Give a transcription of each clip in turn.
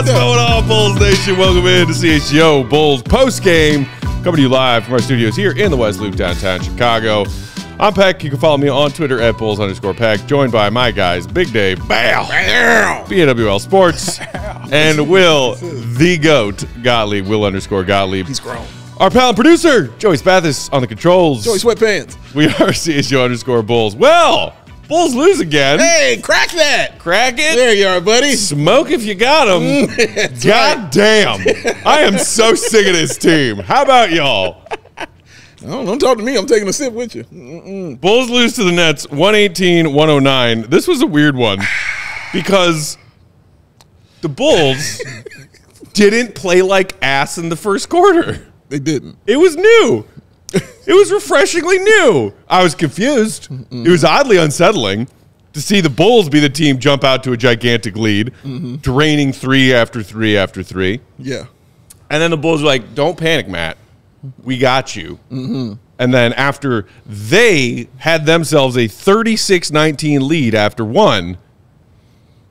What's going on, Bulls Nation? Welcome in to CHGO Bulls postgame, coming to you live from our studios here in the West Loop, downtown Chicago. I'm Peck. You can follow me on Twitter at Bulls_Peck, joined by my guys, Big Dave, BNWL Sports, and Will, the GOAT, Gottlieb, Will_Gottlieb. He's grown. Our pal and producer, Joey Spathis, on the controls. Joey Sweatpants. We are CHGO_Bulls. Well, Bulls lose again. Hey, crack that. Crack it. There you are, buddy. Smoke if you got them. God damn. I am so sick of this team. How about y'all? Don't talk to me. I'm taking a sip with you. Bulls lose to the Nets, 118-109. This was a weird one because the Bulls didn't play like ass in the first quarter. They didn't. It was new. It was refreshingly new. I was confused. It was oddly unsettling to see the Bulls be the team jump out to a gigantic lead, draining three after three after three. Yeah. And then the Bulls were like, don't panic, Matt. We got you. And then after they had themselves a 36-19 lead after one,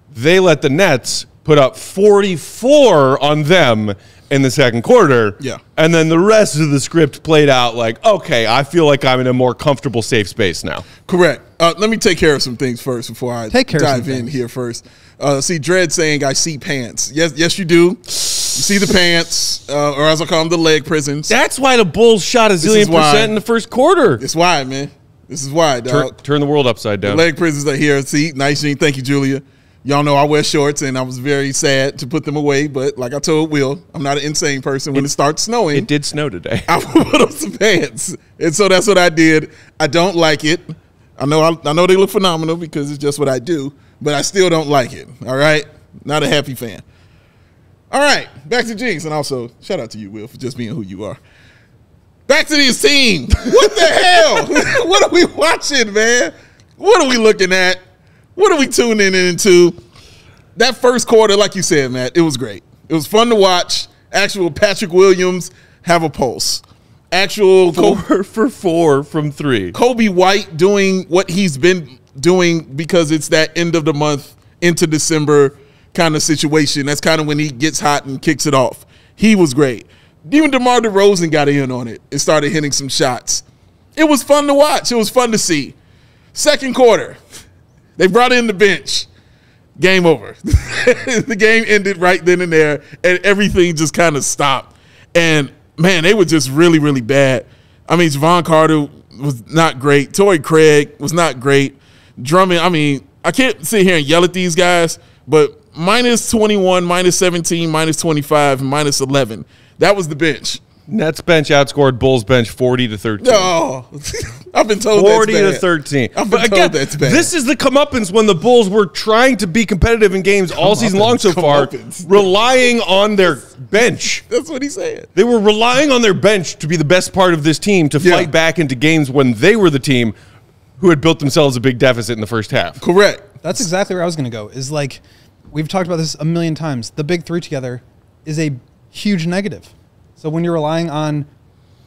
they let the Nets put up 44 on them in the second quarter. Yeah. And then the rest of the script played out like, okay, I feel like I'm in a more comfortable, safe space now. Correct. Let me take care of some things first before I dive in here first. See, Dredd saying, I see pants. Yes, you do. You see the pants, or as I call them, the leg prisons. That's why the Bulls shot a zillion percent in the first quarter. It's why, man. This is why, dog. Turn the world upside down. The leg prisons are here. See, nice jean. Thank you, Julia. Y'all know I wear shorts, and I was very sad to put them away. But like I told Will, I'm not an insane person. When it starts snowing. It did snow today. I put on some pants. And so that's what I did. I don't like it. I know they look phenomenal because it's just what I do. But I still don't like it. All right? Not a happy fan. All right. Back to Jinx. And also, shout out to you, Will, for just being who you are. Back to this team. What the hell? What are we watching, man? What are we looking at? What are we tuning into? That first quarter, like you said, Matt, it was great. It was fun to watch. Actual Patrick Williams have a pulse. Actual 4 for 4 from three. Kobe White doing what he's been doing because it's that end of the month into December kind of situation. That's kind of when he gets hot and kicks it off. He was great. Even DeMar DeRozan got in on it and started hitting some shots. It was fun to watch. It was fun to see. Second quarter. They brought in the bench. Game over. The game ended right then and there, and everything just kind of stopped. And, man, they were just really, really bad. I mean, Javon Carter was not great. Torrey Craig was not great. Drummond, I mean, I can't sit here and yell at these guys, but minus 21, minus 17, minus 25, and minus 11. That was the bench. Nets bench outscored Bulls bench 40-13. Oh, I've been told 40-13. I've been told that's bad. This is the comeuppance when the Bulls were trying to be competitive in games all season long so far, relying on their bench. That's what he's saying. They were relying on their bench to be the best part of this team to fight back into games when they were the team who had built themselves a big deficit in the first half. Correct. That's exactly where I was going to go. Is like we've talked about this a million times. The big three together is a huge negative. So when you're relying on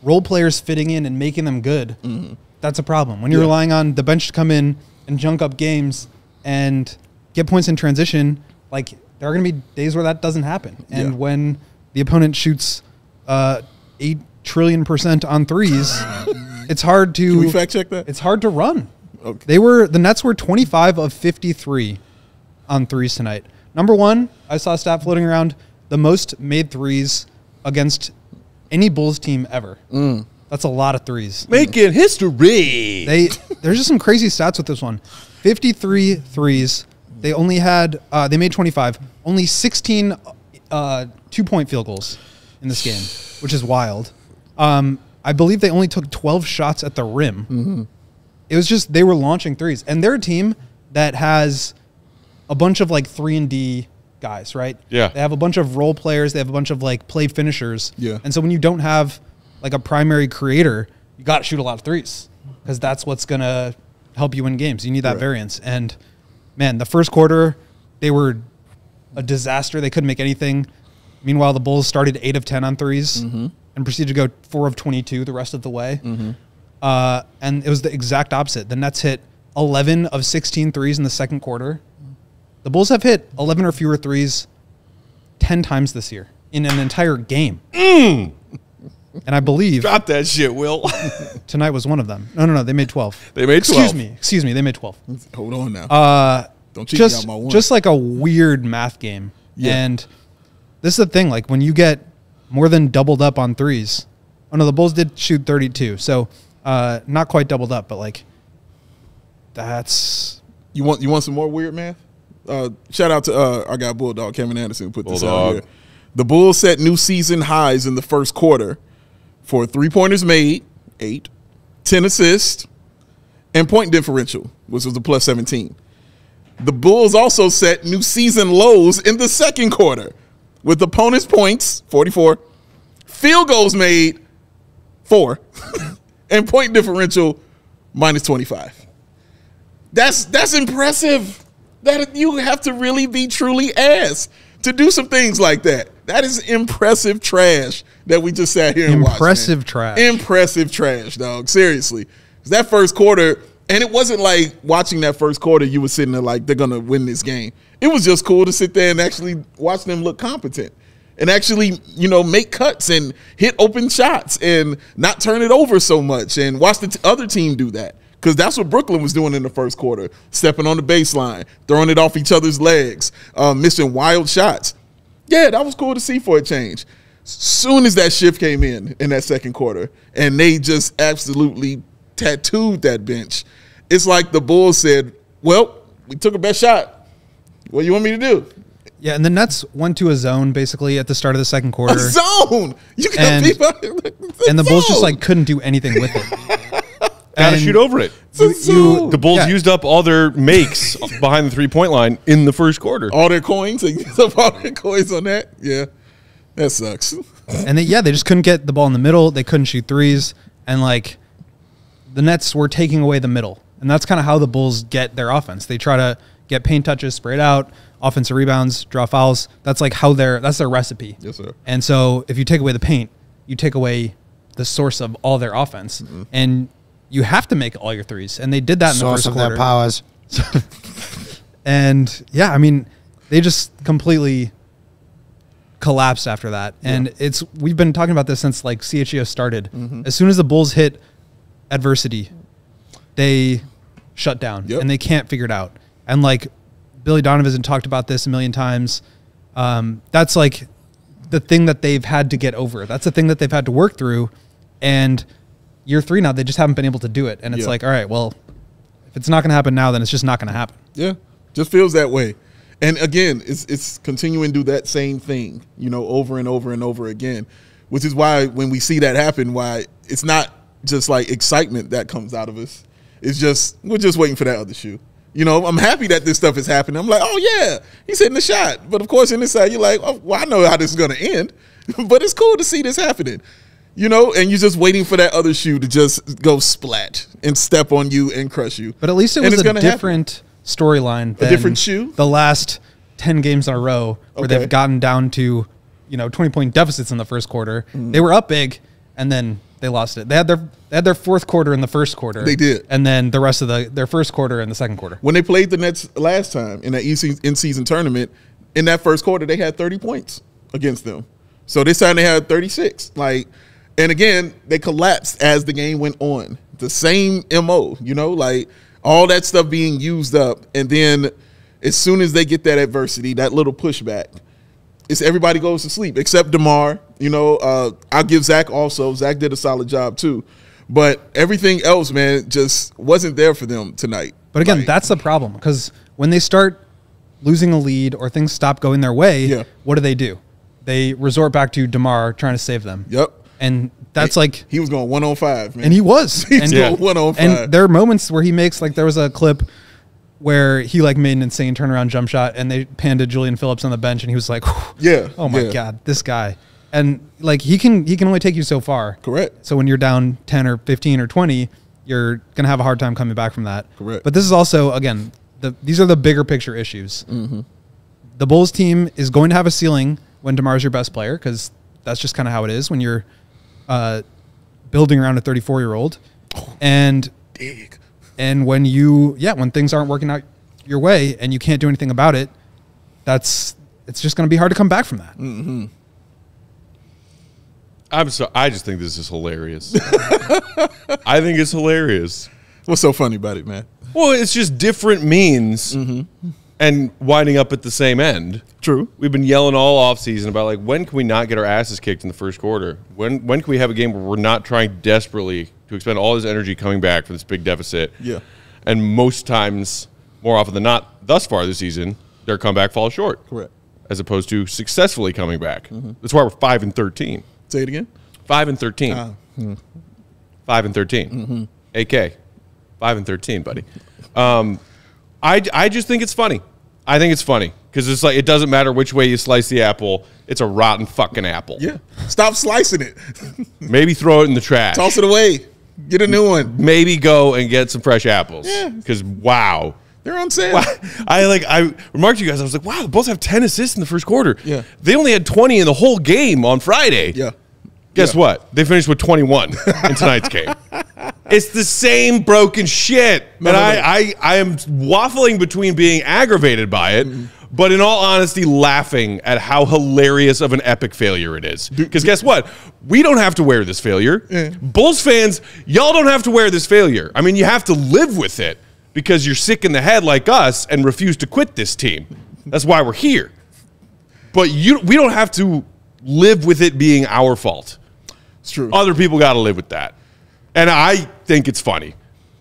role players fitting in and making them good, that's a problem. When you're relying on the bench to come in and junk up games and get points in transition, like there are going to be days where that doesn't happen. And when the opponent shoots 8 trillion % on threes, it's hard to. Can we fact check that? It's hard to run. Okay. The Nets were 25 of 53 on threes tonight. Number one, I saw a stat floating around: the most made threes against any Bulls team ever. That's a lot of threes. Making history. There's just some crazy stats with this one. 53 threes. They only had, they made 25. Only 16 two-point field goals in this game, which is wild. I believe they only took 12 shots at the rim. It was just, they were launching threes. And they're a team that has a bunch of like 3-and-D guys, right? Yeah. They have a bunch of role players. They have a bunch of like play finishers. Yeah. And so when you don't have like a primary creator, you got to shoot a lot of threes because that's what's going to help you win games. You need that variance. And man, the first quarter, they were a disaster. They couldn't make anything. Meanwhile, the Bulls started 8 of 10 on threes and proceeded to go 4 of 22 the rest of the way. And it was the exact opposite. The Nets hit 11 of 16 threes in the second quarter. The Bulls have hit 11 or fewer threes 10 times this year in an entire game. And I believe... Drop that shit, Will. Tonight was one of them. No, no, no. They made 12. They made 12. Excuse me. Excuse me. They made 12. Hold on now. Don't cheat me out my one. Just like a weird math game. Yeah. And this is the thing. Like, when you get more than doubled up on threes... Oh, no, the Bulls did shoot 32. So not quite doubled up, but, like, that's... You want some more weird math? Shout out to our guy Bulldog, Kevin Anderson, who put this out here. The Bulls set new season highs in the first quarter for three-pointers made, 8, 10 assists, and point differential, which was a plus 17. The Bulls also set new season lows in the second quarter with opponents' points, 44, field goals made, 4, and point differential, minus 25. That's impressive. That you have to really be truly ass to do some things like that. That is impressive trash that we just sat here and watched. Impressive trash. Impressive trash, dog. Seriously. That first quarter, and it wasn't like watching that first quarter you were sitting there like, they're going to win this game. It was just cool to sit there and actually watch them look competent and actually, you know, make cuts and hit open shots and not turn it over so much and watch the other team do that. Because that's what Brooklyn was doing in the first quarter, stepping on the baseline, throwing it off each other's legs, missing wild shots. Yeah, that was cool to see for a change. Soon as that shift came in that second quarter, and they just absolutely tattooed that bench, it's like the Bulls said, well, we took a best shot. What do you want me to do? Yeah, and the Nets went to a zone, basically, at the start of the second quarter. A zone! You can't be by it. And the Bulls just, like, couldn't do anything with it. Gotta shoot over it. The Bulls used up all their makes behind the three-point line in the first quarter. All their coins. They used up all their coins on that. Yeah. That sucks. And, they just couldn't get the ball in the middle. They couldn't shoot threes. And, like, the Nets were taking away the middle. And that's kind of how the Bulls get their offense. They try to get paint touches, spray it out, offensive rebounds, draw fouls. That's, like, how that's their recipe. Yes, sir. And so if you take away the paint, you take away the source of all their offense. Mm-hmm. And you have to make all your threes, and they did that in the first quarter. Source of their powers. And, yeah, I mean, they just completely collapsed after that. And we've been talking about this since, like, CHGO started. Mm-hmm. As soon as the Bulls hit adversity, they shut down, and they can't figure it out. And, like, Billy Donovan talked about this a million times. That's, like, the thing that they've had to get over. That's the thing that they've had to work through, and – year three now, they just haven't been able to do it. And it's like, all right, well, if it's not going to happen now, then it's just not going to happen. Yeah, just feels that way. And, again, it's continuing to do that same thing, you know, over and over and over again, which is why when we see that happen, why it's not just, like, excitement that comes out of us. It's just we're just waiting for that other shoe. You know, I'm happy that this stuff is happening. I'm like, oh, yeah, he's hitting the shot. But, of course, in this side, you're like, oh, well, I know how this is going to end. But it's cool to see this happening. You know, and you're just waiting for that other shoe to just go splat and step on you and crush you. But at least it was a different storyline than a different shoe. The last 10 games in a row where they've gotten down to, you know, 20-point deficits in the first quarter. Mm. They were up big, and then they lost it. They had their fourth quarter in the first quarter. They did. And then the rest of their first quarter in the second quarter. When they played the Nets last time in that in-season tournament, in that first quarter, they had 30 points against them. So this time they had 36. Like... And, again, they collapsed as the game went on. The same M.O., you know, like all that stuff being used up. And then as soon as they get that adversity, that little pushback, it's everybody goes to sleep except DeMar. You know, I'll give Zach also. Zach did a solid job too. But everything else, man, just wasn't there for them tonight. But, again, like, that's the problem, because when they start losing a lead or things stop going their way, what do? They resort back to DeMar trying to save them. Yep. And that's like... He was going 1-on-5, man. And he was. He's going 1-on-5. And there are moments where he makes... Like, there was a clip where he, like, made an insane turnaround jump shot, and they panned to Julian Phillips on the bench, and he was like, oh, my God, this guy. And, like, he can only take you so far. Correct. So when you're down 10 or 15 or 20, you're going to have a hard time coming back from that. Correct. But this is also, again, these are the bigger picture issues. Mm-hmm. The Bulls team is going to have a ceiling when DeMar's your best player, because that's just kind of how it is when you're... building around a 34-year-old, and when you when things aren't working out your way and you can't do anything about it, that's it's just going to be hard to come back from that. Mm-hmm. I'm so. I just think this is hilarious. I think it's hilarious. What's so funny about it, man? Well, it's just different means and winding up at the same end. True. We've been yelling all offseason about, like, when can we not get our asses kicked in the first quarter? When can we have a game where we're not trying desperately to expend all this energy coming back from this big deficit? Yeah. And most times, more often than not, thus far this season, their comeback falls short. Correct. As opposed to successfully coming back. Mm-hmm. That's why we're 5-13. Say it again. 5-13. 5-13. Mm-hmm. AK. 5-13, buddy. I just think it's funny. I think it's funny because it's like it doesn't matter which way you slice the apple. It's a rotten fucking apple. Yeah. Stop slicing it. Maybe throw it in the trash. Toss it away. Get a new one. Maybe go and get some fresh apples. Yeah. Because wow, they're on sale. Wow. I remarked to you guys. I was like, wow, the Bulls have 10 assists in the first quarter. Yeah. They only had 20 in the whole game on Friday. Yeah. Guess what? They finished with 21 in tonight's game. It's the same broken shit. I am waffling between being aggravated by it, but in all honesty, laughing at how hilarious of an epic failure it is. Because guess what? We don't have to wear this failure. Bulls fans, y'all don't have to wear this failure. I mean, you have to live with it because you're sick in the head like us and refuse to quit this team. That's why we're here. But we don't have to live with it being our fault. It's true. Other people got to live with that. And I think it's funny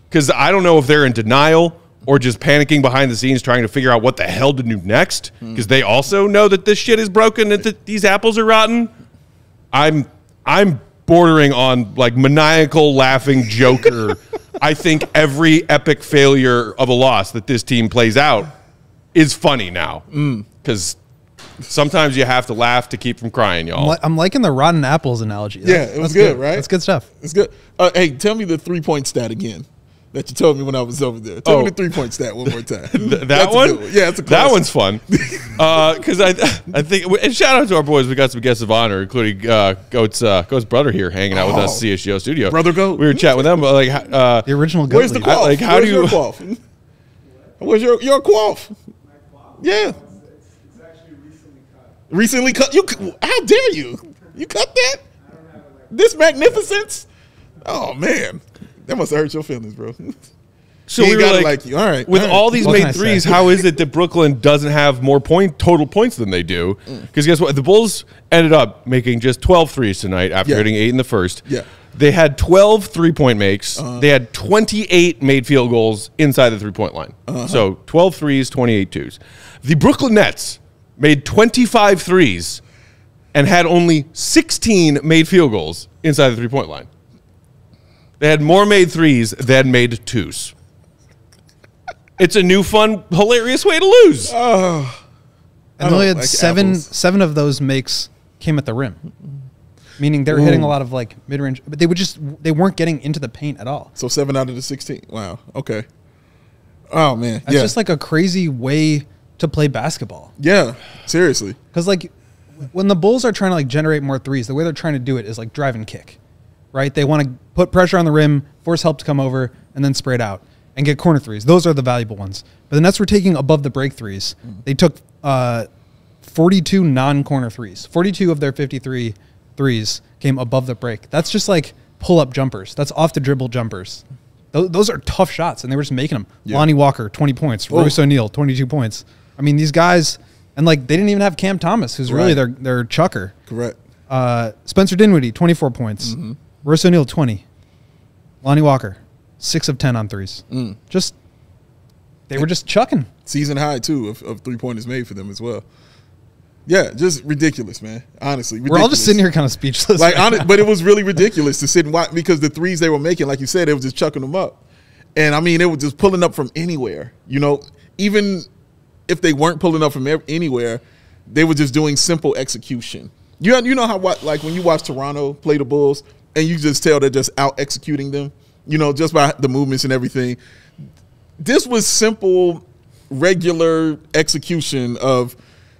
because I don't know if they're in denial or just panicking behind the scenes trying to figure out what the hell to do next because they also know that this shit is broken and that these apples are rotten. I'm bordering on like maniacal laughing joker. I think every epic failure of a loss that this team plays out is funny now because sometimes you have to laugh to keep from crying, y'all. I'm liking the rotten apples analogy. Yeah, it was good, right? That's good stuff. It's good. Hey, tell me the three-point stat again that you told me when I was over there. Tell me the three-point stat one more time. That's one? Yeah, it's a classic. That one's fun. Because I think – and shout out to our boys. We got some guests of honor, including Goat's brother here hanging out with us at CHGO Studio. Brother Goat. We were chatting with them about like – the original Goat. Where's the quaff? Like, how do you – Where's your quaff? Where's your quaff? Yeah. Recently cut. You? How dare you? You cut that? I don't have it. This magnificence? Oh man, that must hurt your feelings, bro. So we gotta like you. All right. With all these made threes, how is it that Brooklyn doesn't have more total points than they do? Because guess what? The Bulls ended up making just 12 threes tonight after hitting 8 in the first. Yeah. They had 12 three-point makes. They had 28 made field goals inside the three-point line. So 12 threes, 28 twos. The Brooklyn Nets made 25 threes and had only 16 made field goals inside the three-point line. They had more made threes than made twos. It's a new, fun, hilarious way to lose. Oh, and they had like seven of those makes came at the rim, meaning they were hitting a lot of like mid-range, but they weren't getting into the paint at all. So 7 out of the 16. Wow. Okay. Oh man, that's just like a crazy way to play basketball. Yeah, seriously. Because like when the Bulls are trying to like generate more threes, the way they're trying to do it is like drive and kick, right? They want to put pressure on the rim, force help to come over, and then spread out and get corner threes. Those are the valuable ones. But the Nets were taking above the break threes. They took 42 non-corner threes. 42 of their 53 threes came above the break. That's just like pull-up jumpers. That's off-the-dribble jumpers. Those are tough shots, and they were just making them. Yeah. Lonnie Walker, 20 points. Bruce O'Neill, 22 points. I mean, these guys, and like they didn't even have Cam Thomas, who's really their chucker. Correct. Spencer Dinwiddie, 24 points. Bruce O'Neill, 20. Lonnie Walker, 6 of 10 on threes. Just they were just chucking. Season high too of three-pointers made for them as well. Yeah, just ridiculous, man. Honestly, ridiculous. We're all just sitting here kind of speechless. Like, but it was really ridiculous to sit and watch because the threes they were making, like you said, they were just chucking them up, and I mean, they were just pulling up from anywhere. You know, even if they weren't pulling up from anywhere, they were just doing simple execution. You know how like when you watch Toronto play the Bulls and you just tell they're just out executing them, you know, just by the movements and everything. This was simple, regular execution of.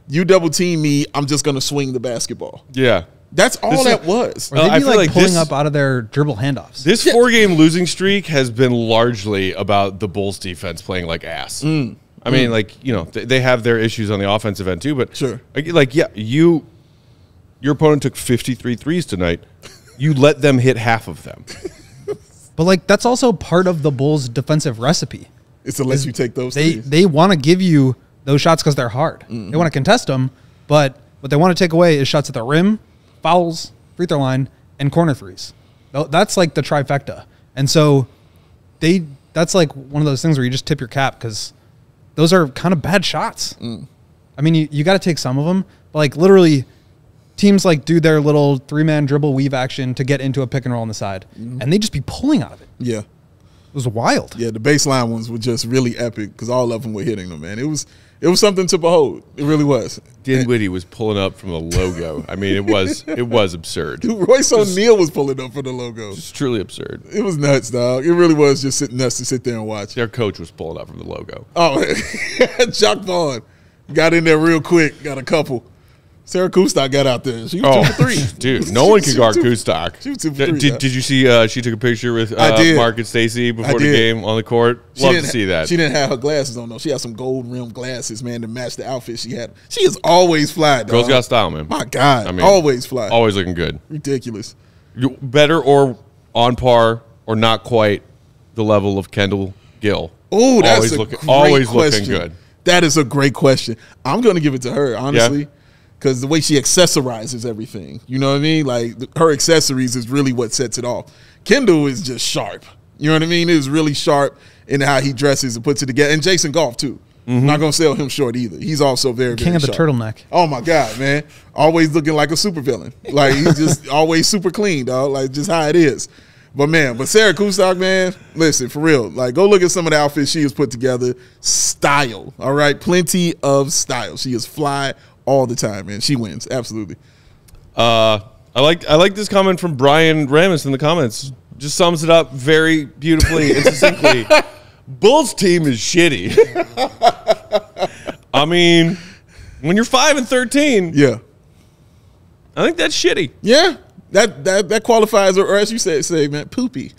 You double team me, I'm just going to swing the basketball. Yeah. That's all that was. Or they'd be like pulling up out of their dribble handoffs. This four-game losing streak has been largely about the Bulls defense playing like ass. I mean, like, you know, they have their issues on the offensive end too, but sure. Like, yeah, your opponent took 53 threes tonight. You let them hit half of them. But, like, that's also part of the Bulls' defensive recipe. It's unless you take those threes. They want to give you those shots because they're hard. They want to contest them, but what they want to take away is shots at the rim, fouls, free throw line, and corner threes. That's, like, the trifecta. And so that's, like, one of those things where you just tip your cap because those are kind of bad shots. I mean, you got to take some of them, but, like, literally – teams like do their little three-man dribble weave action to get into a pick and roll on the side, and they just be pulling out of it. Yeah, it was wild. Yeah, the baseline ones were just really epic because all of them were hitting them. Man, it was something to behold. It really was. Dinwiddie was pulling up from the logo. I mean, it was absurd. Dude, Royce O'Neill was pulling up from the logo. It's truly absurd. It was nuts, dog. It really was just nuts to sit there and watch. Their coach was pulling up from the logo. Oh, Jock Vaughn got in there real quick. Got a couple. Tara Kustok got out there. She was 2 for 3. Dude, no one could guard Kustok. She was 2 for 3. Did you see she took a picture with Mark and Stacey before the game on the court? Love to see that. She didn't have her glasses on, though. She had some gold-rimmed glasses, man, to match the outfit she had. She is always fly, dog. Girls got style, man. My God. I mean, always fly. Always looking good. Ridiculous. Better or on par or not quite the level of Kendall Gill. Oh, that's always always looking good. That is a great question. I'm going to give it to her, honestly. Yeah. Because the way she accessorizes everything, you know what I mean? Like, her accessories is really what sets it off. Kendall is just sharp. You know what I mean? It's really sharp in how he dresses and puts it together. And Jason Goff, too. I'm not going to sell him short either. He's also very, very sharp. King of the turtleneck. Oh, my God, man. Always looking like a supervillain. Like, he's just always super clean, dog. Like, just how it is. But, man, Tara Kustok, man, listen, for real. Like, go look at some of the outfits she has put together. Style, all right? Plenty of style. She is fly all the time, man. She wins, absolutely. I like this comment from Brian Ramus in the comments. Just sums it up very beautifully and succinctly. Bulls team is shitty. I mean, when you're 5 and 13, yeah, I think that's shitty. Yeah, that qualifies, or as you say, man, poopy.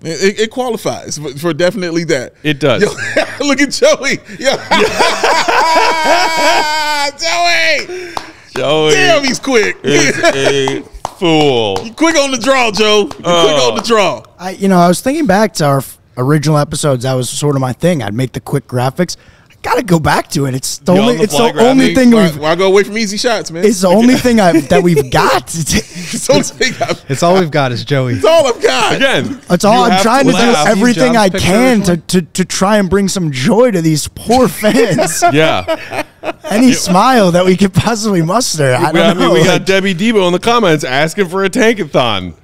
It qualifies for definitely that. It does. Yo, look at Joey. Joey. Joey. Damn, he's quick. He's a fool. You're quick on the draw, Joe. You're quick on the draw. I was thinking back to our original episodes. That was sort of my thing. I'd make the quick graphics. Gotta go back to it. It's the only thing I go away from easy shots, man. It's the only thing that we've got. It's all we've got is Joey. It's all I've got. Again, it's all I'm trying to do. Everything I can to try and bring some joy to these poor fans. Yeah. Any smile that we could possibly muster. I mean, we got Debbie Debo in the comments asking for a tankathon.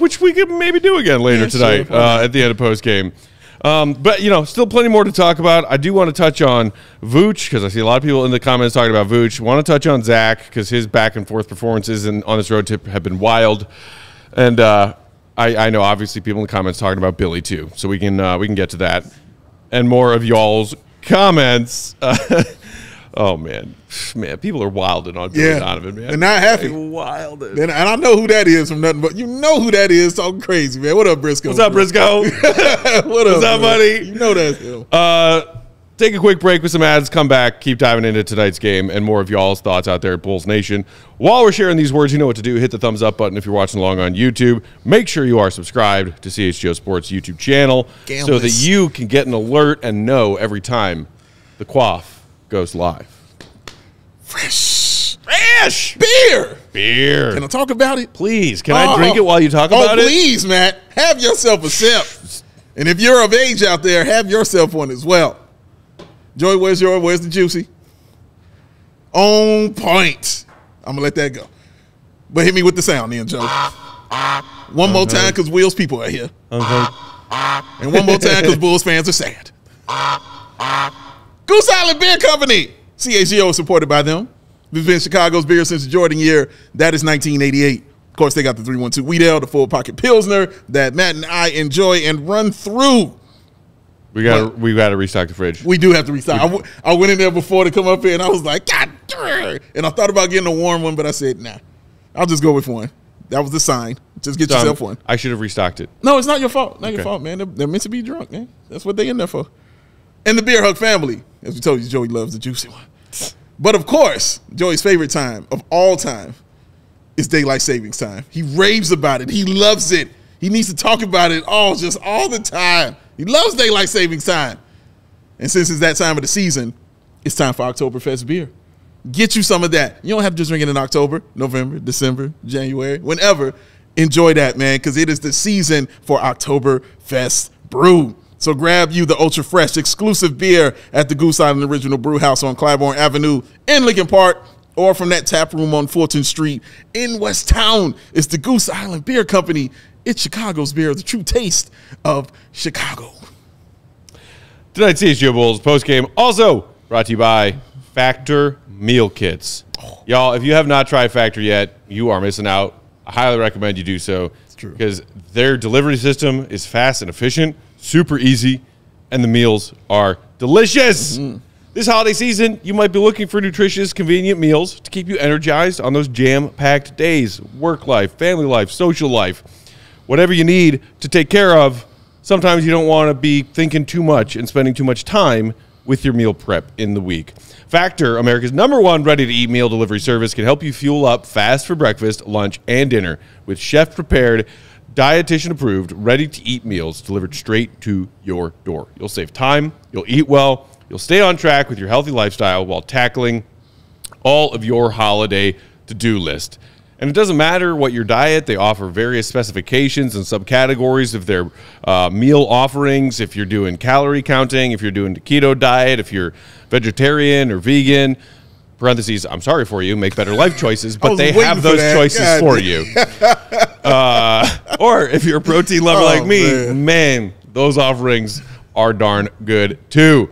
Which we could maybe do again later tonight at the end of post game. But, you know, still plenty more to talk about. I do want to touch on Vooch because I see a lot of people in the comments talking about Vooch. Want to touch on Zach because his back-and-forth performances on this road trip have been wild. And I know, obviously, people in the comments talking about Billy, too. So we can get to that and more of y'all's comments. Oh, man. Man, people are wilding on Billy Donovan, man. They're not happy. They're wilding. And I know who that is from Nothing But. You know who that is. Talking crazy, man. What up, Briscoe? What's up, Briscoe? What's up, buddy? You know that's him. Take a quick break with some ads. Come back. Keep diving into tonight's game and more of y'all's thoughts out there at Bulls Nation. While we're sharing these words, you know what to do. Hit the thumbs up button if you're watching along on YouTube. Make sure you are subscribed to CHGO Sports YouTube channel so that you can get an alert and know every time the Quaff goes live. Fresh beer. Can I talk about it, please? Can I drink it while you talk about it? Please, Matt, have yourself a sip. And if you're of age out there, have yourself one as well. Joey, where's the juicy? On point. I'm gonna let that go, but hit me with the sound then, Joey. One more time, because Will's people are here. And one more time, because Bulls fans are sad. Goose Island Beer Company. CHGO is supported by them. We've been Chicago's beer since the Jordan year. That is 1988. Of course, they got the 312 Weedale, the full pocket Pilsner that Matt and I enjoy and run through. We got to restock the fridge. We do have to restock. I went in there before to come up here, and I was like, God damn. And I thought about getting a warm one, but I said, nah, I'll just go with one. That was the sign. Just get yourself one. I should have restocked it. No, it's not your fault. Not your fault, man. They're meant to be drunk, man. That's what they in there for. And the Beer Hug family. As we told you, Joey loves the juicy one. But of course, Joey's favorite time of all time is daylight savings time. He raves about it. He loves it. He needs to talk about it all the time. He loves daylight savings time. And since it's that time of the season, it's time for Oktoberfest beer. Get you some of that. You don't have to just drink it in October, November, December, January, whenever. Enjoy that, man, because it is the season for Oktoberfest brew. So grab you the ultra fresh exclusive beer at the Goose Island Original Brew House on Clybourne Avenue in Lincoln Park, or from that tap room on Fulton Street in West Town. It's the Goose Island Beer Company. It's Chicago's beer, the true taste of Chicago. Tonight's CHGO Bulls postgame also brought to you by Factor Meal Kits. Y'all, if you have not tried Factor yet, you are missing out. I highly recommend you do so. It's true. Because their delivery system is fast and efficient, super easy, and the meals are delicious. Mm-hmm. This holiday season, you might be looking for nutritious, convenient meals to keep you energized on those jam-packed days. Work life, family life, social life, whatever you need to take care of. Sometimes you don't want to be thinking too much and spending too much time with your meal prep in the week. Factor, America's #1 ready-to-eat meal delivery service, can help you fuel up fast for breakfast, lunch, and dinner with chef-prepared, dietitian-approved, ready-to-eat meals delivered straight to your door. You'll save time, you'll eat well, you'll stay on track with your healthy lifestyle while tackling all of your holiday to-do list. And it doesn't matter what your diet, they offer various specifications and subcategories of their meal offerings. If you're doing calorie counting, if you're doing the keto diet, if you're vegetarian or vegan, parentheses, I'm sorry for you, make better life choices, but they have those choices for you. Or if you're a protein lover like me, man, those offerings are darn good too.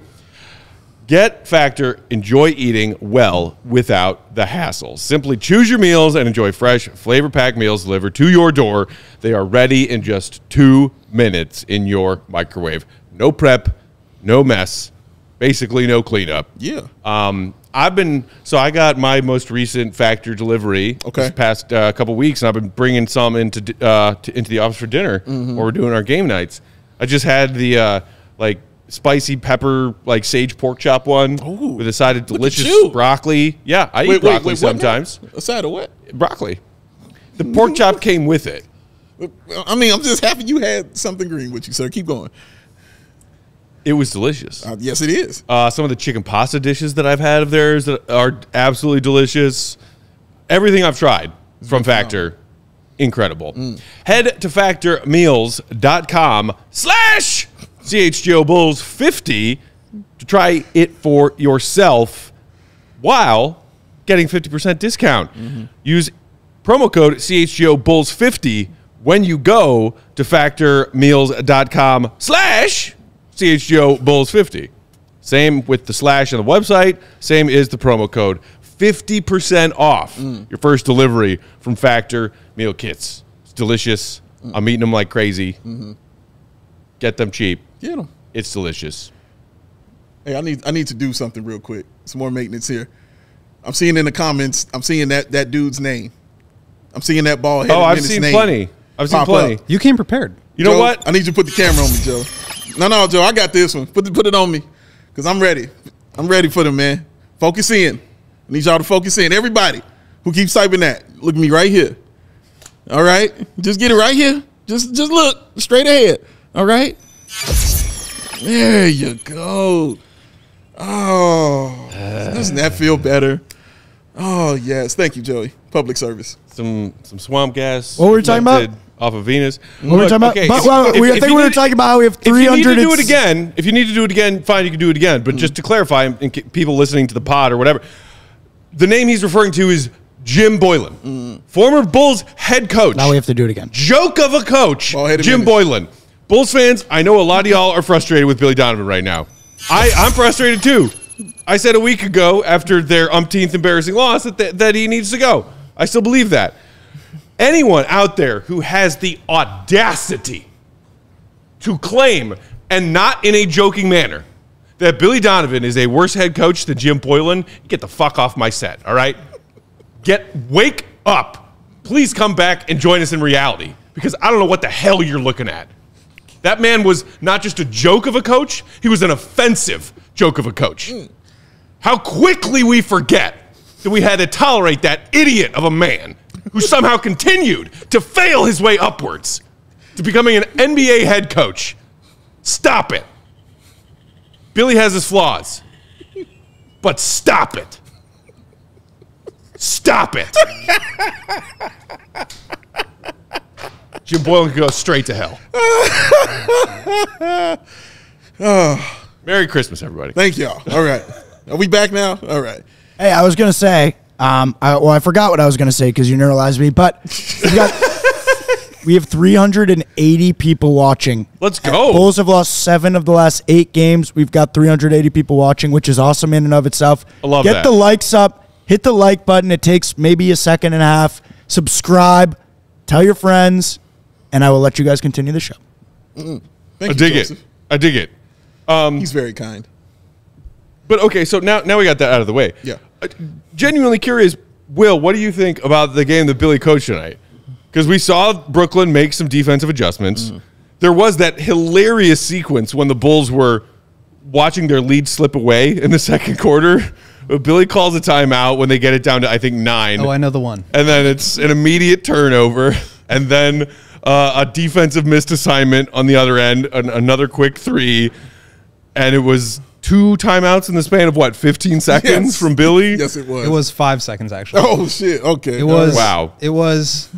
Get Factor, enjoy eating well without the hassle. Simply choose your meals and enjoy fresh, flavor-packed meals delivered to your door. They are ready in just 2 minutes in your microwave. No prep, no mess, basically no cleanup. Yeah. I got my most recent Factor delivery this past couple weeks, and I've been bringing some into the office for dinner or we're doing our game nights. I just had the spicy pepper, sage pork chop one. Ooh, with a side of delicious broccoli. Yeah, I eat broccoli sometimes. What? A side of what? Broccoli. The pork chop came with it. I mean, I'm just happy you had something green with you, sir. Keep going. It was delicious. Yes, it is. Some of the chicken pasta dishes that I've had of theirs that are absolutely delicious. Everything I've tried from Factor, incredible. Head to factormeals.com/CHGOBulls50 to try it for yourself while getting 50% discount. Use promo code CHGOBulls50 when you go to factormeals.com/CHGOBulls50. Same with the / on the website. Same is the promo code. 50% off your first delivery from Factor Meal Kits. It's delicious. I'm eating them like crazy. Get them cheap. Get them. It's delicious. Hey, I need to do something real quick. Some more maintenance here. I'm seeing in the comments, I'm seeing that dude's name. I'm seeing that bald head. Oh, I've seen plenty. I've seen plenty. You came prepared. You know what? I need you to put the camera on me, Joe. No, Joe, I got this one. Put it on me, because I'm ready. I'm ready for them, man. Focus in. I need y'all to focus in. Everybody who keeps typing that, look at me right here. All right? Just get it right here. Just look straight ahead. All right? There you go. Oh, doesn't that feel better? Oh, yes. Thank you, Joey. Public service. Some swamp gas. What were we talking about? Off of Venus. What were we talking about? I think we were talking about how we have 300. If you need to do it again, fine, you can do it again. But just to clarify, in people listening to the pod or whatever, the name he's referring to is Jim Boylen, former Bulls head coach. Now we have to do it again. Joke of a coach, Jim Boylen. Bulls fans, I know a lot of y'all are frustrated with Billy Donovan right now. I'm frustrated too. I said a week ago after their umpteenth embarrassing loss that he needs to go. I still believe that. Anyone out there who has the audacity to claim, and not in a joking manner, that Billy Donovan is a worse head coach than Jim Boylen, get the fuck off my set, all right? Wake up. Please come back and join us in reality, because I don't know what the hell you're looking at. That man was not just a joke of a coach, he was an offensive joke of a coach. How quickly we forget that we had to tolerate that idiot of a man who somehow continued to fail his way upwards to becoming an NBA head coach. Stop it. Billy has his flaws, but stop it. Stop it. Jim Boylen can go straight to hell. Oh. Merry Christmas, everybody. Thank y'all. All right. Are we back now? All right. Hey, I was going to say, I forgot what I was going to say because you neuralized me, but we have 380 people watching. Let's go. Bulls have lost 7 of the last 8 games. We've got 380 people watching, which is awesome in and of itself. I love that. Get the likes up. Hit the like button. It takes maybe a second and a half. Subscribe. Tell your friends. And I will let you guys continue the show. I dig it. He's very kind. But, okay, so now we got that out of the way. Yeah. Genuinely curious, Will, what do you think about the game that Billy coached tonight? Because we saw Brooklyn make some defensive adjustments. There was that hilarious sequence when the Bulls were watching their lead slip away in the second quarter. Billy calls a timeout when they get it down to, I think, 9. Oh, I know the one. And then it's an immediate turnover. And then a defensive missed assignment on the other end, another quick 3. And it was 2 timeouts in the span of, what, 15 seconds from Billy? Yes, it was. It was 5 seconds, actually. Oh, shit. Okay. It was. Wow. It was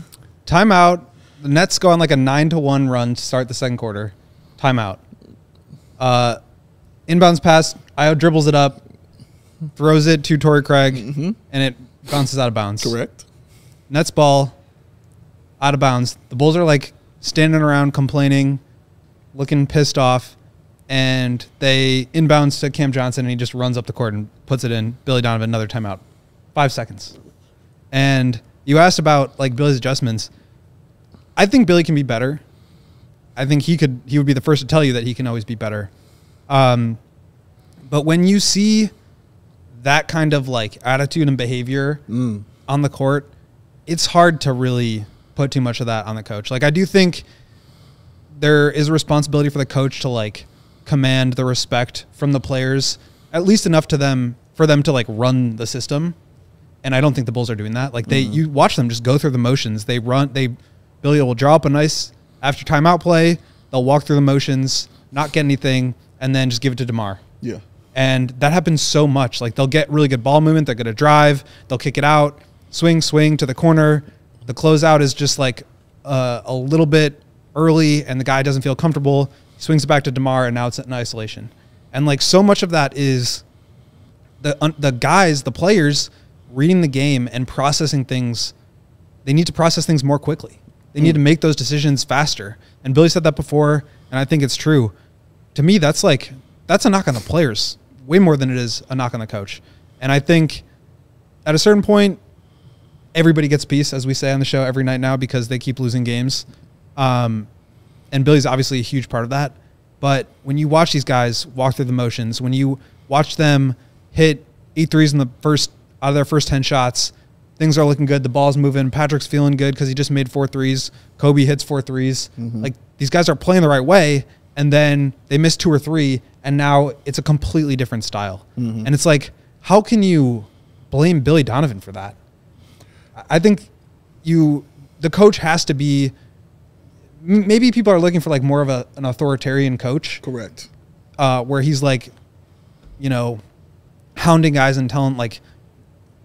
timeout. The Nets go on like a 9-1 run to start the second quarter. Timeout. Inbounds pass. Ayo dribbles it up. Throws it to Torrey Craig, and it bounces out of bounds. Correct. Nets ball, out of bounds. The Bulls are, like, standing around complaining, looking pissed off, and they inbounds to Cam Johnson, and he just runs up the court and puts it in. Billy Donovan, another timeout. 5 seconds. And you asked about, like, Billy's adjustments. I think Billy can be better. I think he would be the first to tell you that he can always be better. But when you see that kind of like attitude and behavior on the court, it's hard to really put too much of that on the coach. Like, I do think there is a responsibility for the coach to like command the respect from the players, at least enough to them for them to like run the system. And I don't think the Bulls are doing that. Like you watch them just go through the motions. They run, Billy will draw up a nice after timeout play. They'll walk through the motions, not get anything, and then just give it to DeMar. Yeah. And that happens so much. Like, they'll get really good ball movement. They're going to drive. They'll kick it out. Swing, swing to the corner. The closeout is just, like, a little bit early, and the guy doesn't feel comfortable. He swings it back to DeMar, and now it's in isolation. And, like, so much of that is the players reading the game and processing things. They need to process things more quickly. They need to make those decisions faster. And Billy said that before, and I think it's true. To me, that's, like, that's a knock on the players way more than it is a knock on the coach. And I think at a certain point, everybody gets peace, as we say on the show every night now, because they keep losing games. And Billy's obviously a huge part of that. But when you watch these guys walk through the motions, when you watch them hit 8 threes in the out of their first 10 shots, things are looking good. The ball's moving. Patrick's feeling good because he just made 4 threes. Kobe hits 4 threes. Like, these guys are playing the right way. And then they miss 2 or 3, and now it's a completely different style. And it's like, how can you blame Billy Donovan for that? I think the coach has to be, maybe people are looking for like more of an authoritarian coach. Correct. Where he's like, you know, hounding guys and telling, like,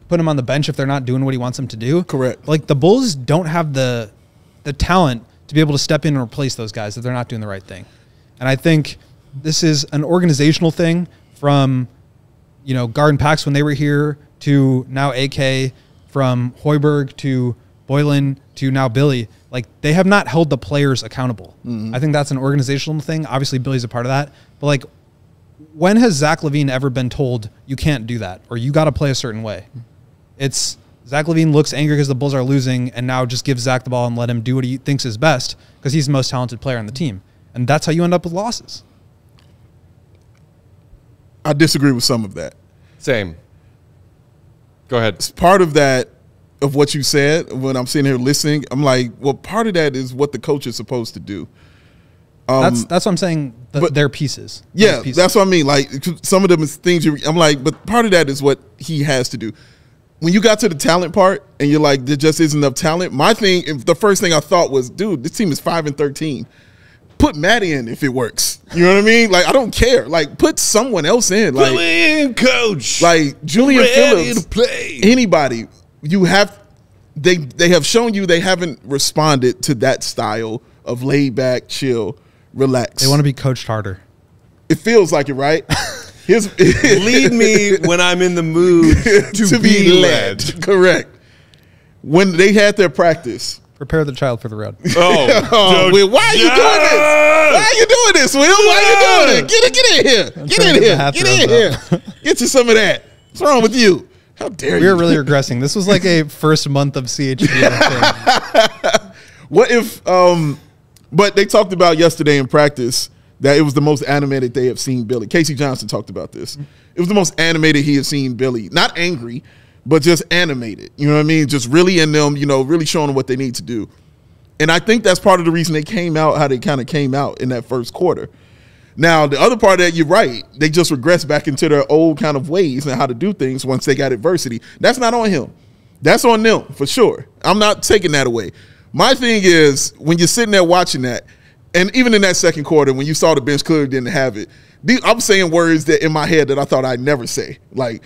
put them on the bench if they're not doing what he wants them to do. Correct. Like, the Bulls don't have the talent to be able to step in and replace those guys if they're not doing the right thing. And I think this is an organizational thing from, you know, Guard and Pax when they were here to now AK, from Hoiberg to Boylen to now Billy. Like, they have not held the players accountable. I think that's an organizational thing. Obviously, Billy's a part of that. But, like, when has Zach LaVine ever been told you can't do that or you got to play a certain way? It's Zach LaVine looks angry because the Bulls are losing and now just give Zach the ball and let him do what he thinks is best because he's the most talented player on the team. And that's how you end up with losses. I disagree with some of that. Same. Go ahead. Part of that, of what you said, when I'm sitting here listening, I'm like, well, part of that is what the coach is supposed to do. That's what I'm saying. But they're pieces. Yeah, pieces. That's what I mean. Like some of them is things I'm like, but part of that is what he has to do. When you got to the talent part and you're like, there just isn't enough talent. My thing, the first thing I thought was, dude, this team is 5-13. Put Matt in if it works. You know what I mean? Like I don't care. Like put someone else in. Like put me in, coach. Like Julian Phillips. To play. Anybody. You have. They have shown you they haven't responded to that style of laid back, chill, relax. They want to be coached harder. It feels like it, right? Lead me when I'm in the mood to be led. Correct. When they had their practice. Prepare the child for the road. Oh, Will, why are you doing this? Why are you doing this, Will? Why are you doing it? Get in here. Get you some of that. What's wrong with you? How dare you? We were really regressing. This was like a first month of CHGO thing. What if, but they talked about yesterday in practice that it was the most animated they have seen Billy. Casey Johnson talked about this. It was the most animated he had seen Billy. Not angry, but just animated. You know what I mean? Just really in them, you know, really showing them what they need to do. And I think that's part of the reason they came out how they kind of came out in that first quarter. Now, the other part of that, you're right. They just regressed back into their old kind of ways and how to do things once they got adversity. That's not on him. That's on them for sure. I'm not taking that away. My thing is, when you're sitting there watching that, and even in that second quarter, when you saw the bench clearly didn't have it, I'm saying words that in my head that I thought I'd never say. Like,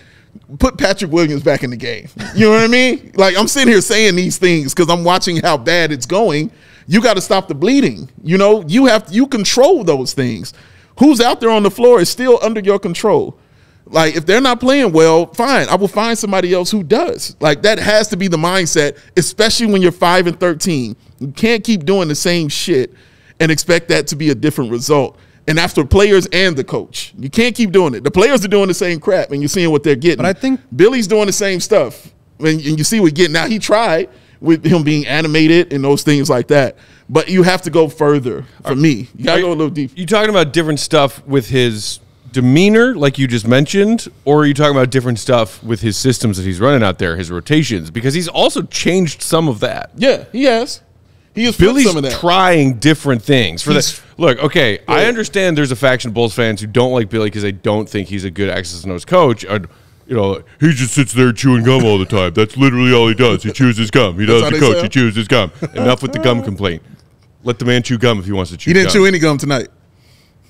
put Patrick Williams back in the game. You know what I mean? Like, I'm sitting here saying these things because I'm watching how bad it's going. You got to stop the bleeding. You know, you control those things. Who's out there on the floor is still under your control. Like, if they're not playing well, fine. I will find somebody else who does. Like, that has to be the mindset, especially when you're 5-13. You can't keep doing the same shit and expect that to be a different result. And that's for players and the coach. You can't keep doing it. The players are doing the same crap, and you're seeing what they're getting. But I think Billy's doing the same stuff, and you see what we're getting. Now, he tried with him being animated and those things like that. But you have to go further for me. You got to go a little deeper. You talking about different stuff with his demeanor, like you just mentioned, or are you talking about different stuff with his systems that he's running out there, his rotations? Because he's also changed some of that. Yeah, he has. He is Billy's trying different things. For this. Look, okay, yeah. I understand there's a faction of Bulls fans who don't like Billy because they don't think he's a good X's and O's coach. You know, he just sits there chewing gum all the time. That's literally all he does. He chews his gum. He doesn't coach. He chews his gum. Enough with the gum complaint. Let the man chew gum if he wants to chew gum. He didn't chew any gum tonight.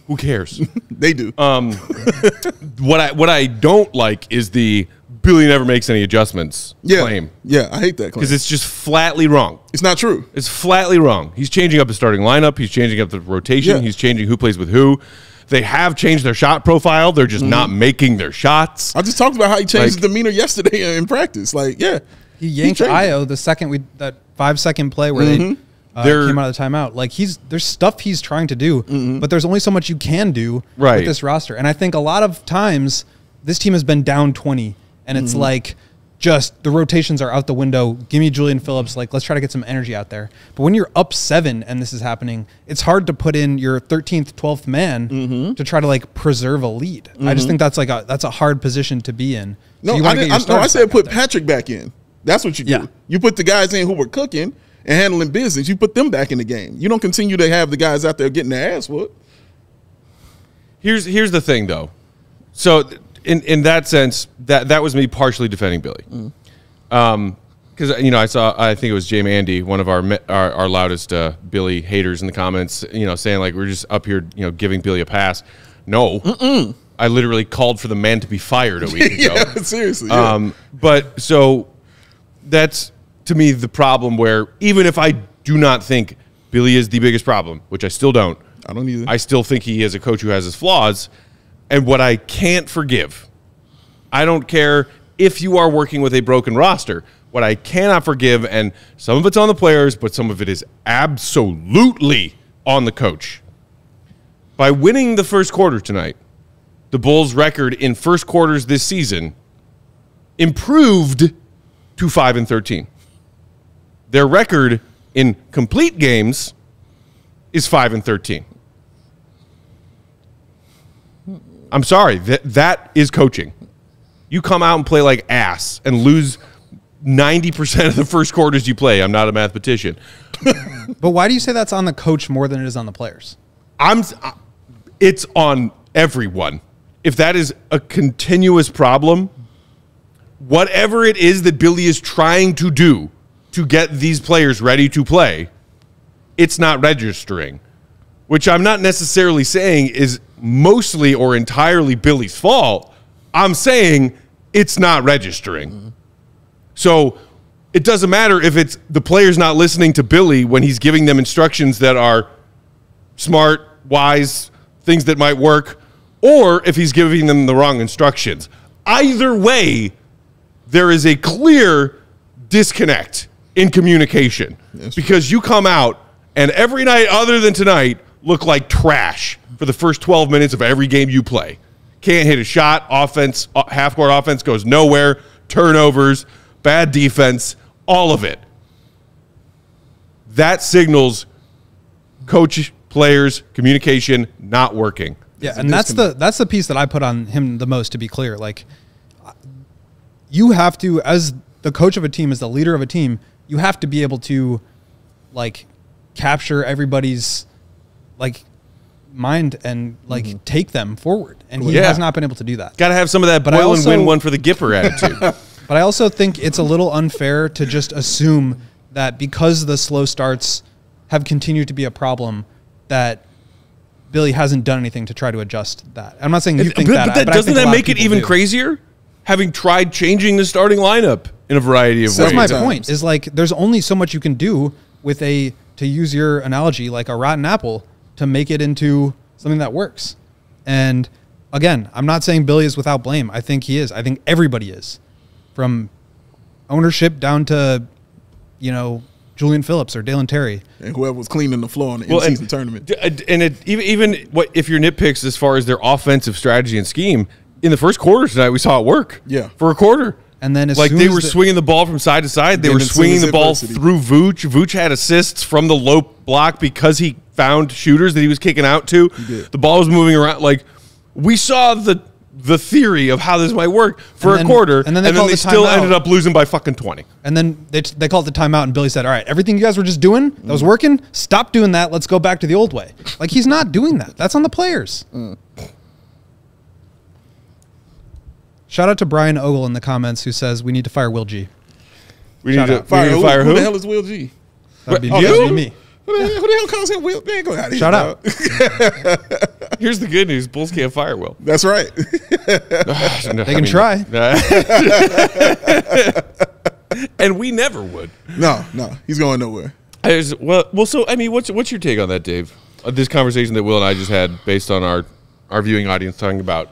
Who cares? They do. What I don't like is the Billy never makes any adjustments claim. Yeah, I hate that claim. Because it's just flatly wrong. It's not true. It's flatly wrong. He's changing up the starting lineup. He's changing up the rotation. Yeah. He's changing who plays with who. They have changed their shot profile. They're just not making their shots. I just talked about how he changed his demeanor yesterday in practice. Like, yeah. He yanked Ayo the second that 5-second play where they... came out of the timeout. Like there's stuff he's trying to do, but there's only so much you can do with this roster. And I think a lot of times this team has been down 20, and it's like just the rotations are out the window. Give me Julian Phillips. Like let's try to get some energy out there. But when you're up 7 and this is happening, it's hard to put in your 13th, 12th man to try to like preserve a lead. I just think that's like that's a hard position to be in. So I said put Patrick back in. That's what you do. Yeah. You put the guys in who were cooking and handling business, you put them back in the game. You don't continue to have the guys out there getting their ass whooped. Here's the thing, though. So in that sense, that was me partially defending Billy, because you know I think it was Jay Mandy, one of our loudest Billy haters in the comments, you know, saying like we're just up here, you know, giving Billy a pass. No. I literally called for the man to be fired a week ago. Seriously. Yeah. But so that's, to me, the problem where even if I do not think Billy is the biggest problem, which I still don't. I don't either. I still think he is a coach who has his flaws. And what I can't forgive, I don't care if you are working with a broken roster. What I cannot forgive, and some of it's on the players, but some of it is absolutely on the coach. By winning the first quarter tonight, the Bulls' record in first quarters this season improved to 5-13. Their record in complete games is 5-13. I'm sorry. That is coaching. You come out and play like ass and lose 90% of the first quarters you play. I'm not a mathematician. But why do you say that's on the coach more than it is on the players? It's on everyone. If that is a continuous problem, whatever it is that Billy is trying to do to get these players ready to play, it's not registering, which I'm not necessarily saying is mostly or entirely Billy's fault. I'm saying it's not registering. Mm-hmm. So it doesn't matter if it's the players not listening to Billy when he's giving them instructions that are smart, wise, things that might work, or if he's giving them the wrong instructions. Either way, there is a clear disconnect in communication. Yes. Because you come out and every night other than tonight look like trash for the first 12 minutes of every game you play. Can't hit a shot, offense, half-court offense goes nowhere, turnovers, bad defense, all of it. That signals coach, players, communication not working. Yeah, and that's the piece that I put on him the most, to be clear. Like, you have to, as the coach of a team, as the leader of a team, you have to be able to, like, capture everybody's, like, mind and, like, take them forward. And he has not been able to do that. Got to have some of that boil and win one for the Gipper attitude. But I also think it's a little unfair to just assume that because the slow starts have continued to be a problem, that Billy hasn't done anything to try to adjust that. I'm not saying you think that. But doesn't that make it even crazier? Having tried changing the starting lineup in a variety of ways. That's my point. Is like there's only so much you can do with a, to use your analogy, like a rotten apple, to make it into something that works. And again, I'm not saying Billy is without blame. I think he is. I think everybody is, from ownership down to, you know, Julian Phillips or Dalen Terry. And whoever was cleaning the floor in the in-season tournament. And it, even what if your nitpicks as far as their offensive strategy and scheme, in the first quarter tonight, we saw it work. Yeah. For a quarter. And then as like soon they as were swinging the ball from side to side. They were swinging the ball through Vooch. Vooch had assists from the low block because he found shooters that he was kicking out to. The ball was moving around. Like, we saw the theory of how this might work for a quarter, and then they still ended up losing by fucking 20. And then they called the timeout, and Billy said, all right, everything you guys were just doing that was working, stop doing that. Let's go back to the old way. Like, he's not doing that. That's on the players. Shout out to Brian Ogle in the comments who says, we need to fire Will G. We need to fire who? Who the hell is Will G? That'd be me. Who the hell calls him Will? Man, go out. Shout out. Here's the good news. Bulls can't fire Will. That's right. They can try. And we never would. No. He's going nowhere. So, I mean, what's your take on that, Dave? This conversation that Will and I just had based on our viewing audience talking about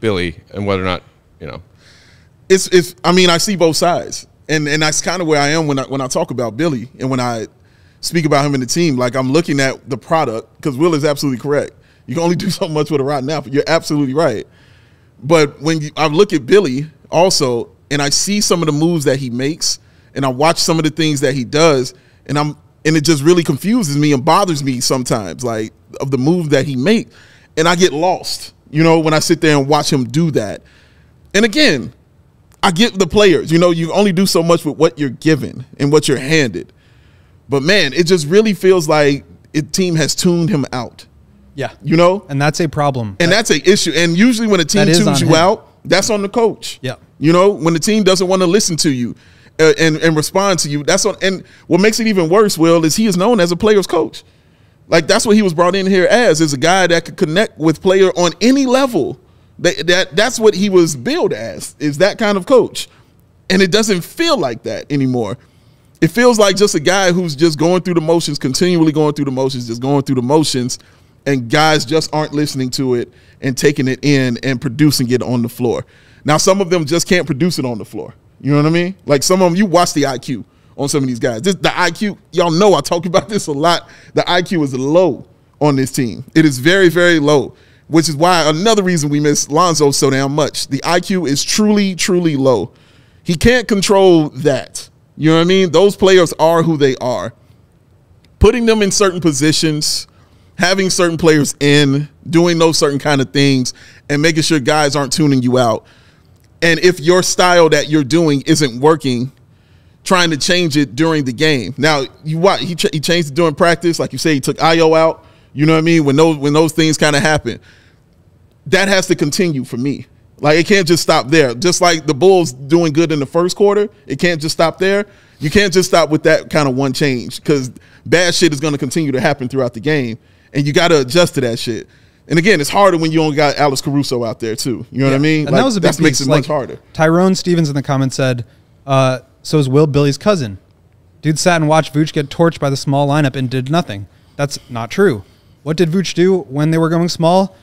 Billy and whether or not, you know. It's I mean, I see both sides. And that's kind of where I am when I talk about Billy and when I speak about him and the team. Like, I'm looking at the product, because Will is absolutely correct. You can only do so much with a rotten apple. You're absolutely right. But when I look at Billy also, and I see some of the moves that he makes, and I watch some of the things that he does, and it just really confuses me and bothers me sometimes, like, of the move that he makes. And I get lost, you know, when I sit there and watch him do that. And again, I get the players. You know, you only do so much with what you're given and what you're handed. But, man, it just really feels like the team has tuned him out. Yeah. You know? And that's a problem. And that's an issue. And usually when a team tunes you out, that's on the coach. Yeah. You know, when the team doesn't want to listen to you and respond to you, that's on. And what makes it even worse, Will, is he is known as a player's coach. Like, that's what he was brought in here as, is a guy that could connect with player on any level. That's what he was billed as, is that kind of coach. And it doesn't feel like that anymore. It feels like just a guy who's just going through the motions, continually going through the motions, just going through the motions, and guys just aren't listening to it and taking it in and producing it on the floor. Now, some of them just can't produce it on the floor. You know what I mean? Like, some of them, you watch the IQ on some of these guys. The IQ, y'all know I talk about this a lot. The IQ is low on this team. It is very, very low, which is why another reason we miss Lonzo so damn much. The IQ is truly, truly low. He can't control that. You know what I mean? Those players are who they are. Putting them in certain positions, having certain players in, doing those certain kind of things, and making sure guys aren't tuning you out. And if your style that you're doing isn't working, trying to change it during the game. Now, he changed it during practice. Like you say, he took Ayo out. You know what I mean? When those things kind of happen, that has to continue for me. Like, it can't just stop there. Just like the Bulls doing good in the first quarter, it can't just stop there. You can't just stop with that kind of one change, because bad shit is going to continue to happen throughout the game, and you got to adjust to that shit. And again, it's harder when you only got Alex Caruso out there too. You know what I mean? And like, that was a big piece. Makes it much harder. Tyrone Stevens in the comments said, so is Will Billy's cousin. Dude sat and watched Vooch get torched by the small lineup and did nothing. That's not true. What did Vooch do when they were going small?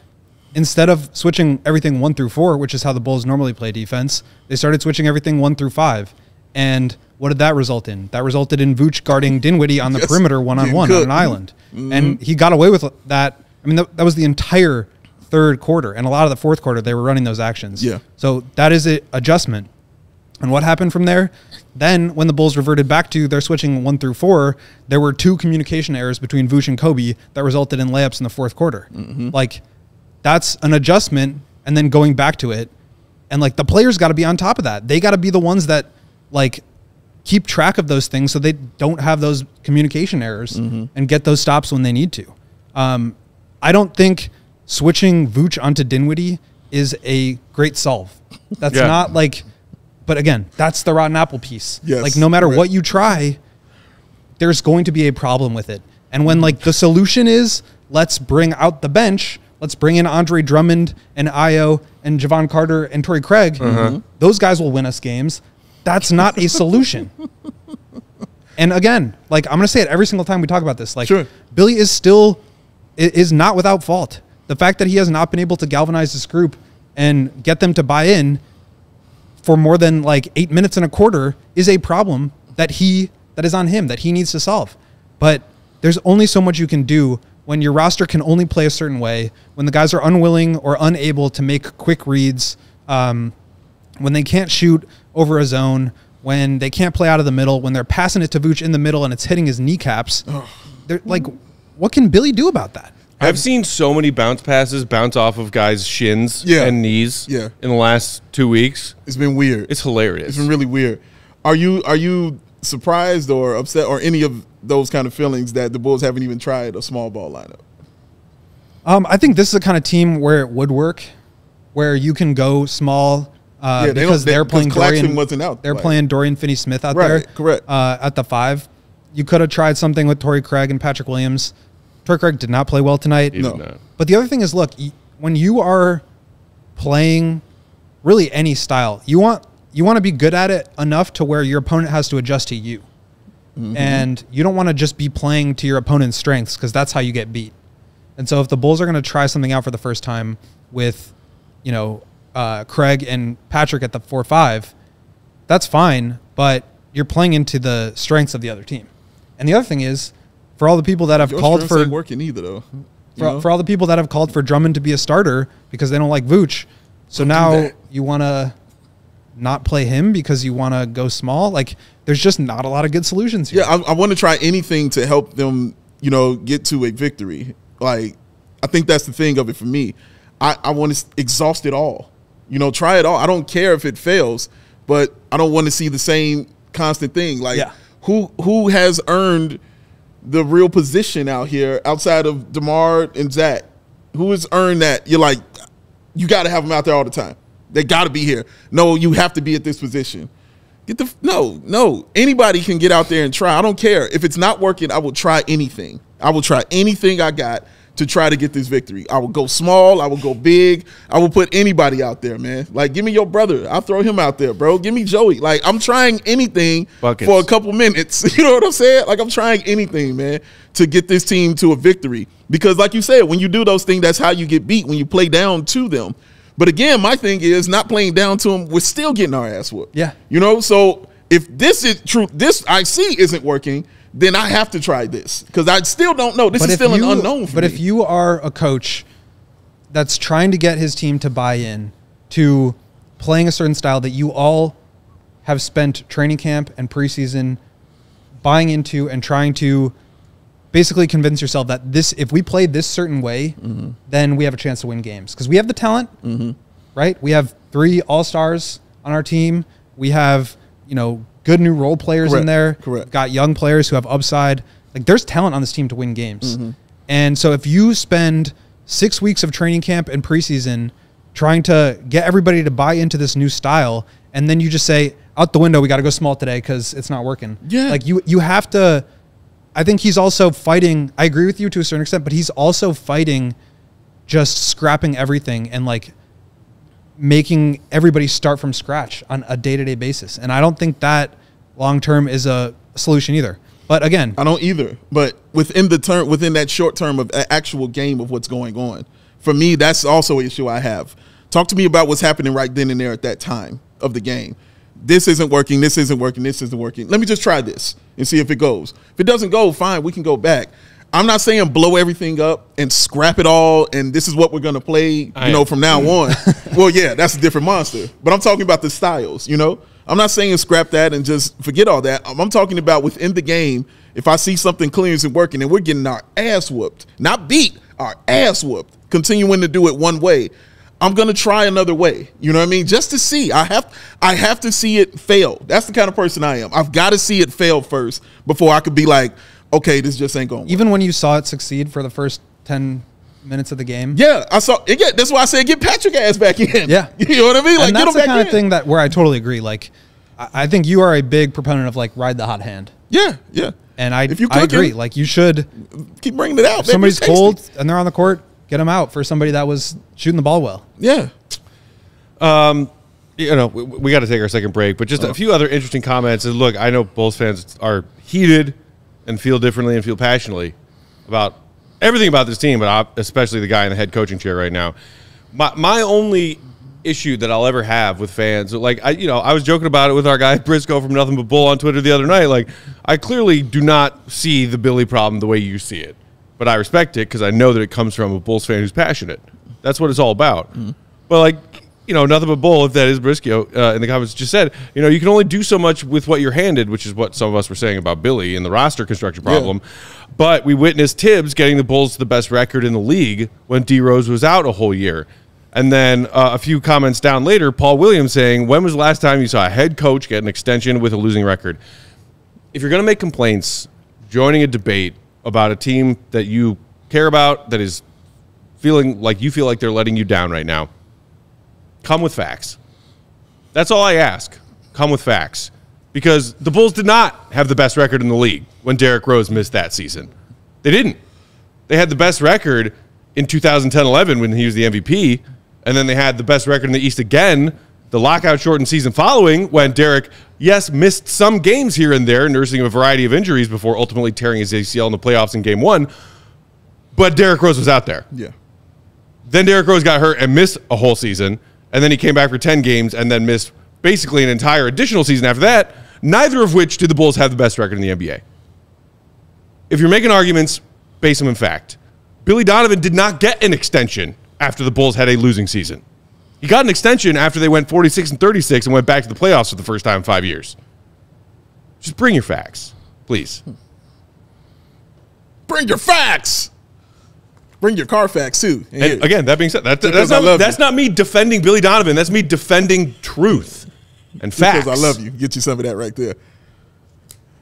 Instead of switching everything 1 through 4, which is how the Bulls normally play defense, they started switching everything 1 through 5. And what did that result in? That resulted in Vooch guarding Dinwiddie on the perimeter one-on-one on an island. Mm-hmm. And he got away with that. I mean, that was the entire third quarter. And a lot of the fourth quarter, they were running those actions. Yeah. So that is an adjustment. And what happened from there? Then when the Bulls reverted back to their switching 1 through 4, there were 2 communication errors between Vooch and Kobe that resulted in layups in the fourth quarter. Mm-hmm. Like, that's an adjustment and then going back to it. And like, the players got to be on top of that. They got to be the ones that like keep track of those things so they don't have those communication errors and get those stops when they need to. I don't think switching Vooch onto Dinwiddie is a great solve. That's not like, but again, that's the rotten apple piece. Yes, like no matter what you try, there's going to be a problem with it. And when like the solution is, let's bring out the bench, let's bring in Andre Drummond and Ayo and Javon Carter and Torrey Craig. Those guys will win us games. That's not a solution. And again, like I'm going to say it every single time we talk about this, like Billy is not without fault. The fact that he has not been able to galvanize this group and get them to buy in for more than like 8 minutes and a quarter is a problem that is on him, that he needs to solve. But there's only so much you can do when your roster can only play a certain way, when the guys are unwilling or unable to make quick reads, when they can't shoot over a zone, when they can't play out of the middle, when they're passing it to Vooch in the middle and it's hitting his kneecaps. They're like, what can Billy do about that? I've seen so many bounce passes bounce off of guys' shins and knees in the last 2 weeks. It's been weird. It's hilarious. It's been really weird. Are you surprised or upset or any of those kind of feelings that the Bulls haven't even tried a small ball lineup? I think this is the kind of team where it would work, where you can go small because they're playing Dorian. Wasn't out. They're playing Dorian Finney-Smith out there, correct? At the 5, you could have tried something with Torrey Craig and Patrick Williams. Torrey Craig did not play well tonight. No. But the other thing is, look, when you are playing really any style, you want to be good at it enough to where your opponent has to adjust to you. And you don't want to just be playing to your opponent's strengths, because that's how you get beat. And so if the Bulls are going to try something out for the first time with, you know, Craig and Patrick at the 4-5, that's fine, but you're playing into the strengths of the other team. And the other thing is, for all the people that have called for working either though, for all the people that have called for Drummond to be a starter because they don't like Vooch, so now you want to not play him because you want to go small. Like, there's just not a lot of good solutions here. Yeah, I want to try anything to help them, you know, get to a victory. Like, I think that's the thing of it for me. I want to exhaust it all. You know, try it all. I don't care if it fails, but I don't want to see the same constant thing. Like, who has earned the real position out here outside of DeMar and Zach? Who has earned that? You're like, you got to have them out there all the time. They got to be here. No, you have to be at this position. Get the no. Anybody can get out there and try. I don't care. If it's not working, I will try anything. I will try anything I got to try to get this victory. I will go small. I will go big. I will put anybody out there, man. Like, give me your brother. I'll throw him out there, bro. Give me Joey. Like, I'm trying anything for a couple minutes. You know what I'm saying? Like, I'm trying anything, man, to get this team to a victory. Because like you said, when you do those things, that's how you get beat, when you play down to them. But again, my thing is not playing down to them. We're still getting our ass whooped. Yeah. You know, so if this is true, this I see isn't working, then I have to try this because I still don't know. This is still an unknown for me. But if you are a coach that's trying to get his team to buy in to playing a certain style that you all have spent training camp and preseason buying into and trying to basically convince yourself that this, if we play this certain way, then we have a chance to win games because we have the talent, right? We have 3 all-stars on our team. We have, you know, good new role players in there. Got young players who have upside. Like, there's talent on this team to win games. And so if you spend 6 weeks of training camp and preseason trying to get everybody to buy into this new style, and then you just say, out the window, we got to go small today because it's not working. Yeah. Like you have to, I think he's also fighting, I agree with you to a certain extent, but he's also fighting just scrapping everything and like making everybody start from scratch on a day-to-day basis. And I don't think that long-term is a solution either. But again, I don't either. But within the term, within that short term of actual game of what's going on, for me, that's also an issue I have. Talk to me about what's happening right then and there at that time of the game. This isn't working. This isn't working. This isn't working. Let me just try this and see if it goes. If it doesn't go, fine. We can go back. I'm not saying blow everything up and scrap it all and this is what we're going to play, from now on. Well, yeah, that's a different monster. But I'm talking about the styles, you know. I'm not saying scrap that and just forget all that. I'm talking about within the game, if I see something clear isn't working and we're getting our ass whooped, not beat, our ass whooped, continuing to do it one way, I'm going to try another way. You know what I mean? Just to see. I have to see it fail. That's the kind of person I am. I've got to see it fail first before I could be like, okay, this just ain't going to work. Even when you saw it succeed for the first 10 minutes of the game? Yeah, I saw it. Yeah, that's why I said get Patrick ass back in. Yeah. You know what I mean? Like, and that's the kind of thing that where I totally agree. Like, I think you are a big proponent of, like, ride the hot hand. Yeah, yeah. And I agree. Like, you should keep bringing it out. If somebody's cold and they're on the court, get them out for somebody that was shooting the ball well. Yeah. You know, we got to take our second break, but just a few other interesting comments. And look, I know Bulls fans are heated and feel differently and feel passionately about everything about this team, but especially the guy in the head coaching chair right now. My only issue that I'll ever have with fans, like, I was joking about it with our guy Briscoe from Nothing But Bull on Twitter the other night. Like, I clearly do not see the Billy problem the way you see it, but I respect it because I know that it comes from a Bulls fan who's passionate. That's what it's all about. Mm-hmm. But, like, Nothing But Bull, if that is Briscoe in the comments, just said, you can only do so much with what you're handed, which is what some of us were saying about Billy and the roster construction problem. Yeah. But we witnessed Tibbs getting the Bulls the best record in the league when D. Rose was out a whole year. And then a few comments down later, Paul Williams saying, when was the last time you saw a head coach get an extension with a losing record? If you're going to make complaints, joining a debate about a team that you care about that is feeling like you feel like they're letting you down right now, come with facts. That's all I ask. Come with facts. Because the Bulls did not have the best record in the league when Derrick Rose missed that season. They didn't. They had the best record in 2010-11 when he was the MVP, and then they had the best record in the East again, the lockout-shortened season following, when Derrick, yes, missed some games here and there, nursing a variety of injuries before ultimately tearing his ACL in the playoffs in Game 1, but Derrick Rose was out there. Yeah. Then Derrick Rose got hurt and missed a whole season, and then he came back for 10 games and then missed basically an entire additional season after that, neither of which did the Bulls have the best record in the NBA. If you're making arguments, base them in fact. Billy Donovan did not get an extension after the Bulls had a losing season. He got an extension after they went 46-36 and went back to the playoffs for the first time in 5 years. Just bring your facts, please. Bring your facts. Bring your Carfax, too. And again, that being said, that's not me defending Billy Donovan. That's me defending truth and facts. Because I love you. Get you some of that right there.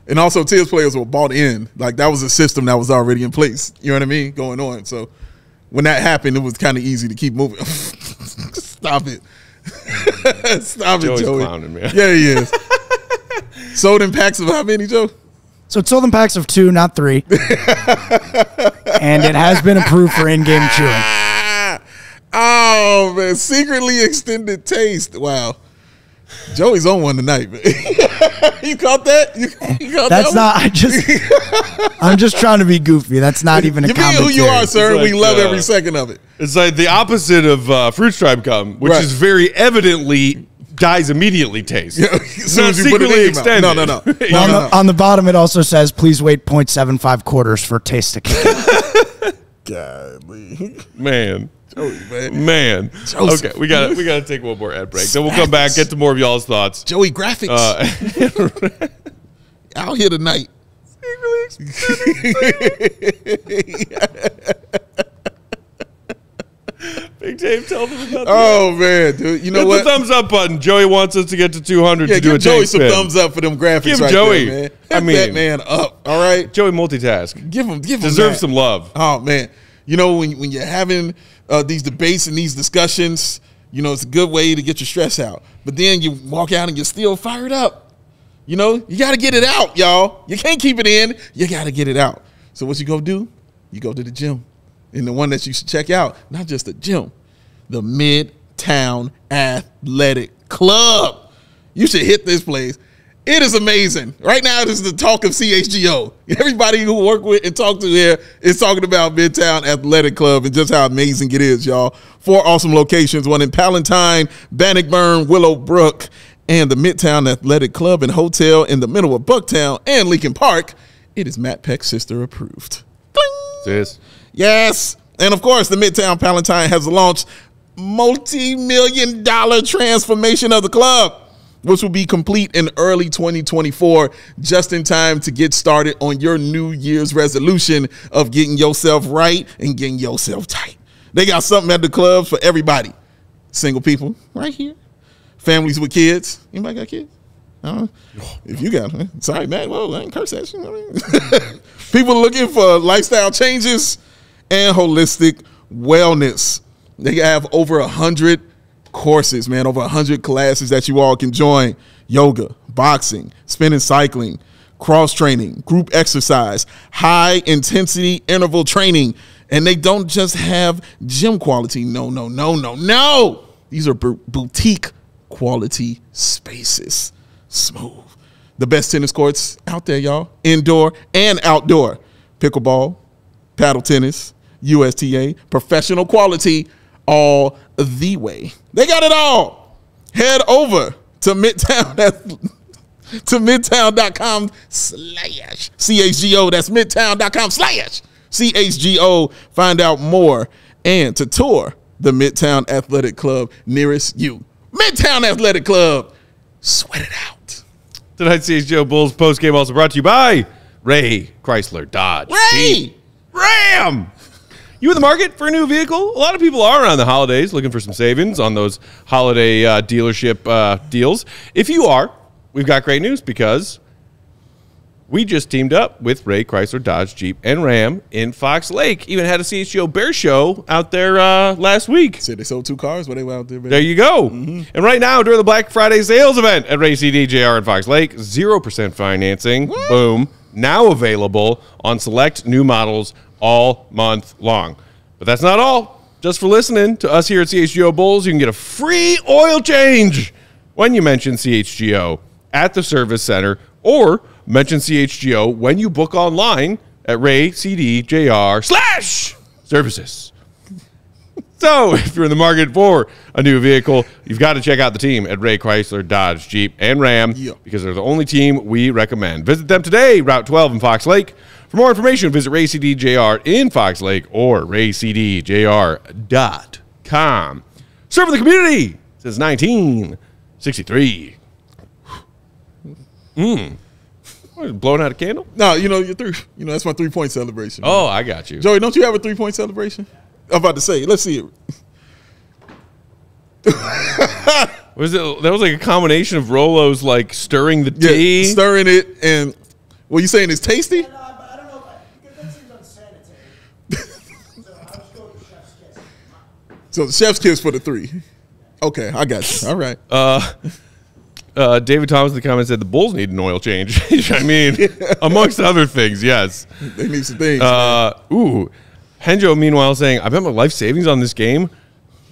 And also, Tibbs players were bought in. Like, that was a system that was already in place. You know what I mean? Going on. So, when that happened, it was kind of easy to keep moving. Stop it. Stop Joey's it, Joey. Clowning, man. Yeah, he is. Sold in packs of how many, Joe? So it's sold in packs of 2, not 3. And it has been approved for in-game chewing. Oh, man. Secretly extended taste. Wow. Joey's on one tonight, man. You caught that? You caught that's that not, I just, I'm just trying to be goofy. That's not even a comment. You be who you are, sir. Like, we love every second of it. It's like the opposite of Fruit Stripe gum, which is very evidently dies immediately taste. As soon as you put it in your mouth. No. On the bottom, it also says, please wait 0.75 quarters for taste to kick in. Golly. Man. Joey, man. Joseph. Okay, we gotta take one more ad break. Then we'll come back, get to more of y'all's thoughts. Joey graphics. Out here tonight. Big Dave, tell them about that. Oh, man, dude. You know what? Hit the thumbs up button. Joey wants us to get to 200 to do a taste. Give Joey some thumbs up for them graphics right there, man. I mean, that man up. All right, Joey, multitask. Give him. Deserves some love. Oh man, you know when you're having these debates and these discussions, you know it's a good way to get your stress out. But then you walk out and you're still fired up. You know you got to get it out, y'all. You can't keep it in. You got to get it out. So what you go do? You go to the gym, and the one that you should check out, not just the gym, the Midtown Athletic Club. You should hit this place. It is amazing. Right now, this is the talk of CHGO. Everybody who work with and talk to here is talking about Midtown Athletic Club and just how amazing it is, y'all. 4 awesome locations, one in Palatine, Bannockburn, Willowbrook, and the Midtown Athletic Club and Hotel in the middle of Bucktown and Lincoln Park. It is Matt Peck's sister approved. Sis. Yes. And, of course, the Midtown Palatine has launched multi-million-dollar transformation of the club, which will be complete in early 2024, just in time to get started on your New Year's resolution of getting yourself right and getting yourself tight. They got something at the clubs for everybody. Single people, right here. Families with kids. Anybody got kids? If you got them. Sorry, Matt. Whoa, I ain't curse at you. People looking for lifestyle changes and holistic wellness. They have over 100 courses, man, over 100 classes that you all can join. Yoga, boxing, spin and cycling, cross training, group exercise, high intensity interval training. And they don't just have gym quality. No, no, no, no, no. These are boutique quality spaces. Smooth. The best tennis courts out there, y'all. Indoor and outdoor. Pickleball, paddle tennis, USTA, professional quality, all the way. They got it all. Head over to Midtown. That's to midtown.com/CHGO. That's midtown.com/CHGO. Find out more and to tour the Midtown Athletic Club nearest you. Midtown Athletic Club. Sweat it out. Tonight's CHGO Bulls postgame also brought to you by Ray Chrysler Dodge Jeep Ram. You in the market for a new vehicle? A lot of people are around the holidays looking for some savings on those holiday dealership deals. If you are, we've got great news because we just teamed up with Ray Chrysler Dodge Jeep and Ram in Fox Lake. Even had a CHGO Bear Show out there last week. So they sold 2 cars when they went out there. Man. There you go. And right now, during the Black Friday sales event at Ray CDJR in Fox Lake, 0% financing. What? Boom. Now available on select new models all month long. But that's not all. Just for listening to us here at CHGO Bulls, you can get a free oil change when you mention CHGO at the service center or mention CHGO when you book online at raycdjr.com/services. So if you're in the market for a new vehicle, you've got to check out the team at Ray Chrysler, Dodge, Jeep, and Ram because they're the only team we recommend. Visit them today, Route 12 in Fox Lake. For more information, visit RayCDJR in Fox Lake or raycdjr.com. Serving the community since 1963. Blowing out a candle? No, you know, you're through. You know, that's my 3-point celebration. Man. Oh, I got you. Joey, don't you have a 3-point celebration? I'm about to say, let's see it. That was like a combination of Rolo's, like, stirring the tea. Yeah, stirring it. And what you saying is tasty? Yeah, no, I don't know. Because that seems unsanitary. So I was going to chef's kiss. So the chef's kiss for the 3. Okay, I got you. All right. David Thomas in the comments said the Bulls need an oil change. I mean, amongst other things, yes. They need some things. Ooh. Henjo, meanwhile, saying, I bet my life savings on this game.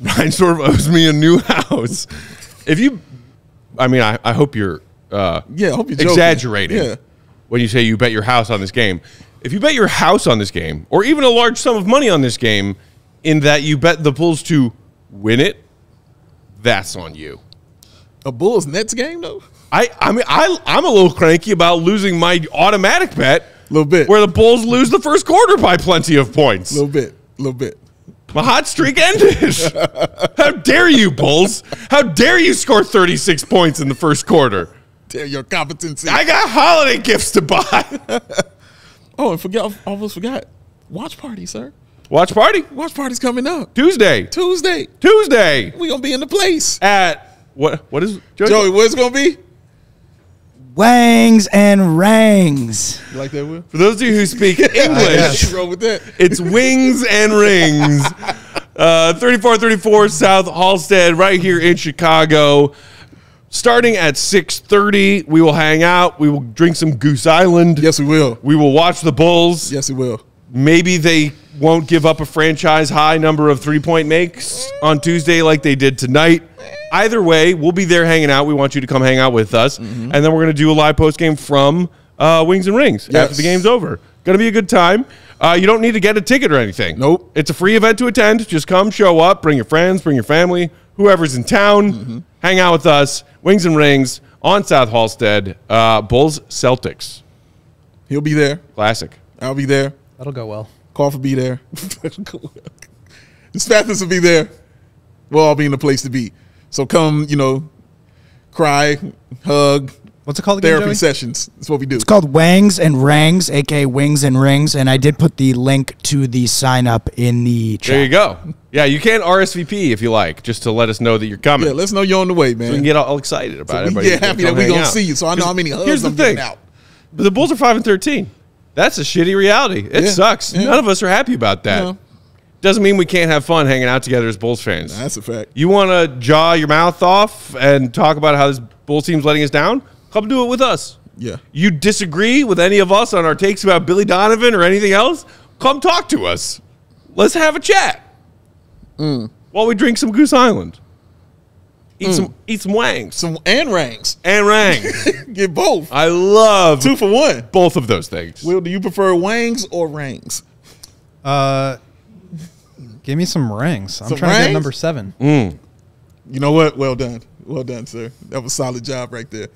Reinsdorf owes me a new house. If you, I mean, I hope you're I hope you're exaggerating when you say you bet your house on this game. If you bet your house on this game, or even a large sum of money on this game, in that you bet the Bulls to win it, that's on you. A Bulls-Nets game, though? I mean, I'm a little cranky about losing my automatic bet. A little bit. Where the Bulls lose the first quarter by plenty of points. A little bit. A little bit. My hot streak ended. How dare you, Bulls? How dare you score 36 points in the first quarter? Dare your competency. I got holiday gifts to buy. Oh, and I almost forgot. Watch party, sir. Watch party? Watch party's coming up. Tuesday. We're going to be in the place. At what is Joey? Joey, what's going to be? Wings and Rings. You like that, Will? For those of you who speak English, roll with that. It's Wings and Rings. 3434 South Halstead, right here in Chicago. Starting at 6:30, we will hang out. We will drink some Goose Island. Yes, we will. We will watch the Bulls. Yes, we will. Maybe they won't give up a franchise high number of three-point makes on Tuesday like they did tonight. Either way, we'll be there hanging out. We want you to come hang out with us. Mm-hmm. And then we're going to do a live postgame from Wings and Rings after the game's over. Going to be a good time. You don't need to get a ticket or anything. Nope. It's a free event to attend. Just come, show up, bring your friends, bring your family, whoever's in town. Mm-hmm. Hang out with us. Wings and Rings on South Halstead. Bulls, Celtics. He'll be there. Classic. I'll be there. That'll go well. Call for be there. Spathis will be there. We'll all be in the place to be. So come, you know, cry, hug. What's it called again, Therapy Joey? Sessions. That's what we do. It's called Wangs and Rangs, a.k.a. Wings and Rings, and I did put the link to the sign-up in the chat. There you go. Yeah, you can RSVP if you like, just to let us know that you're coming. Yeah, let us know you're on the way, man. So we can get all excited about it. Yeah, happy that we're going to see you, so I know how many hugs I'm getting out. But the Bulls are 5-13. That's a shitty reality. It sucks. Yeah. None of us are happy about that. No. Doesn't mean we can't have fun hanging out together as Bulls fans. Nah, that's a fact. You want to jaw your mouth off and talk about how this Bulls team's letting us down? Come do it with us. Yeah. You disagree with any of us on our takes about Billy Donovan or anything else? Come talk to us. Let's have a chat while we drink some Goose Island. Eat some wangs. Some and rangs. And rangs. Get both. I love 2 for 1. Both of those things. Will, do you prefer wangs or rangs? Give me some rangs. I'm trying to get number 7. You know what? Well done. Well done, sir. That was a solid job right there.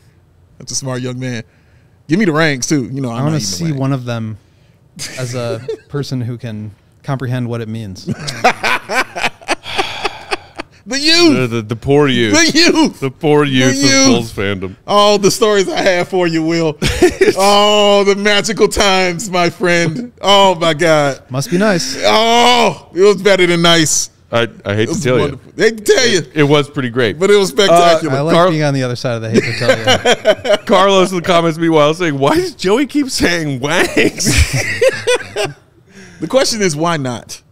That's a smart young man. Give me the rangs, too. You know, I want to see one of them as a person who can comprehend what it means. The youth. The poor youth. The youth. The poor youth, of Bulls fandom. All the stories I have for you, Will. Oh, the magical times, my friend. Oh, my God. Must be nice. Oh, it was better than nice. I hate to tell you. They can tell you. It was pretty great. But it was spectacular. I like being on the other side of the hate to tell you. Carlos in the comments meanwhile saying, why does Joey keep saying wangs? The question is, why not?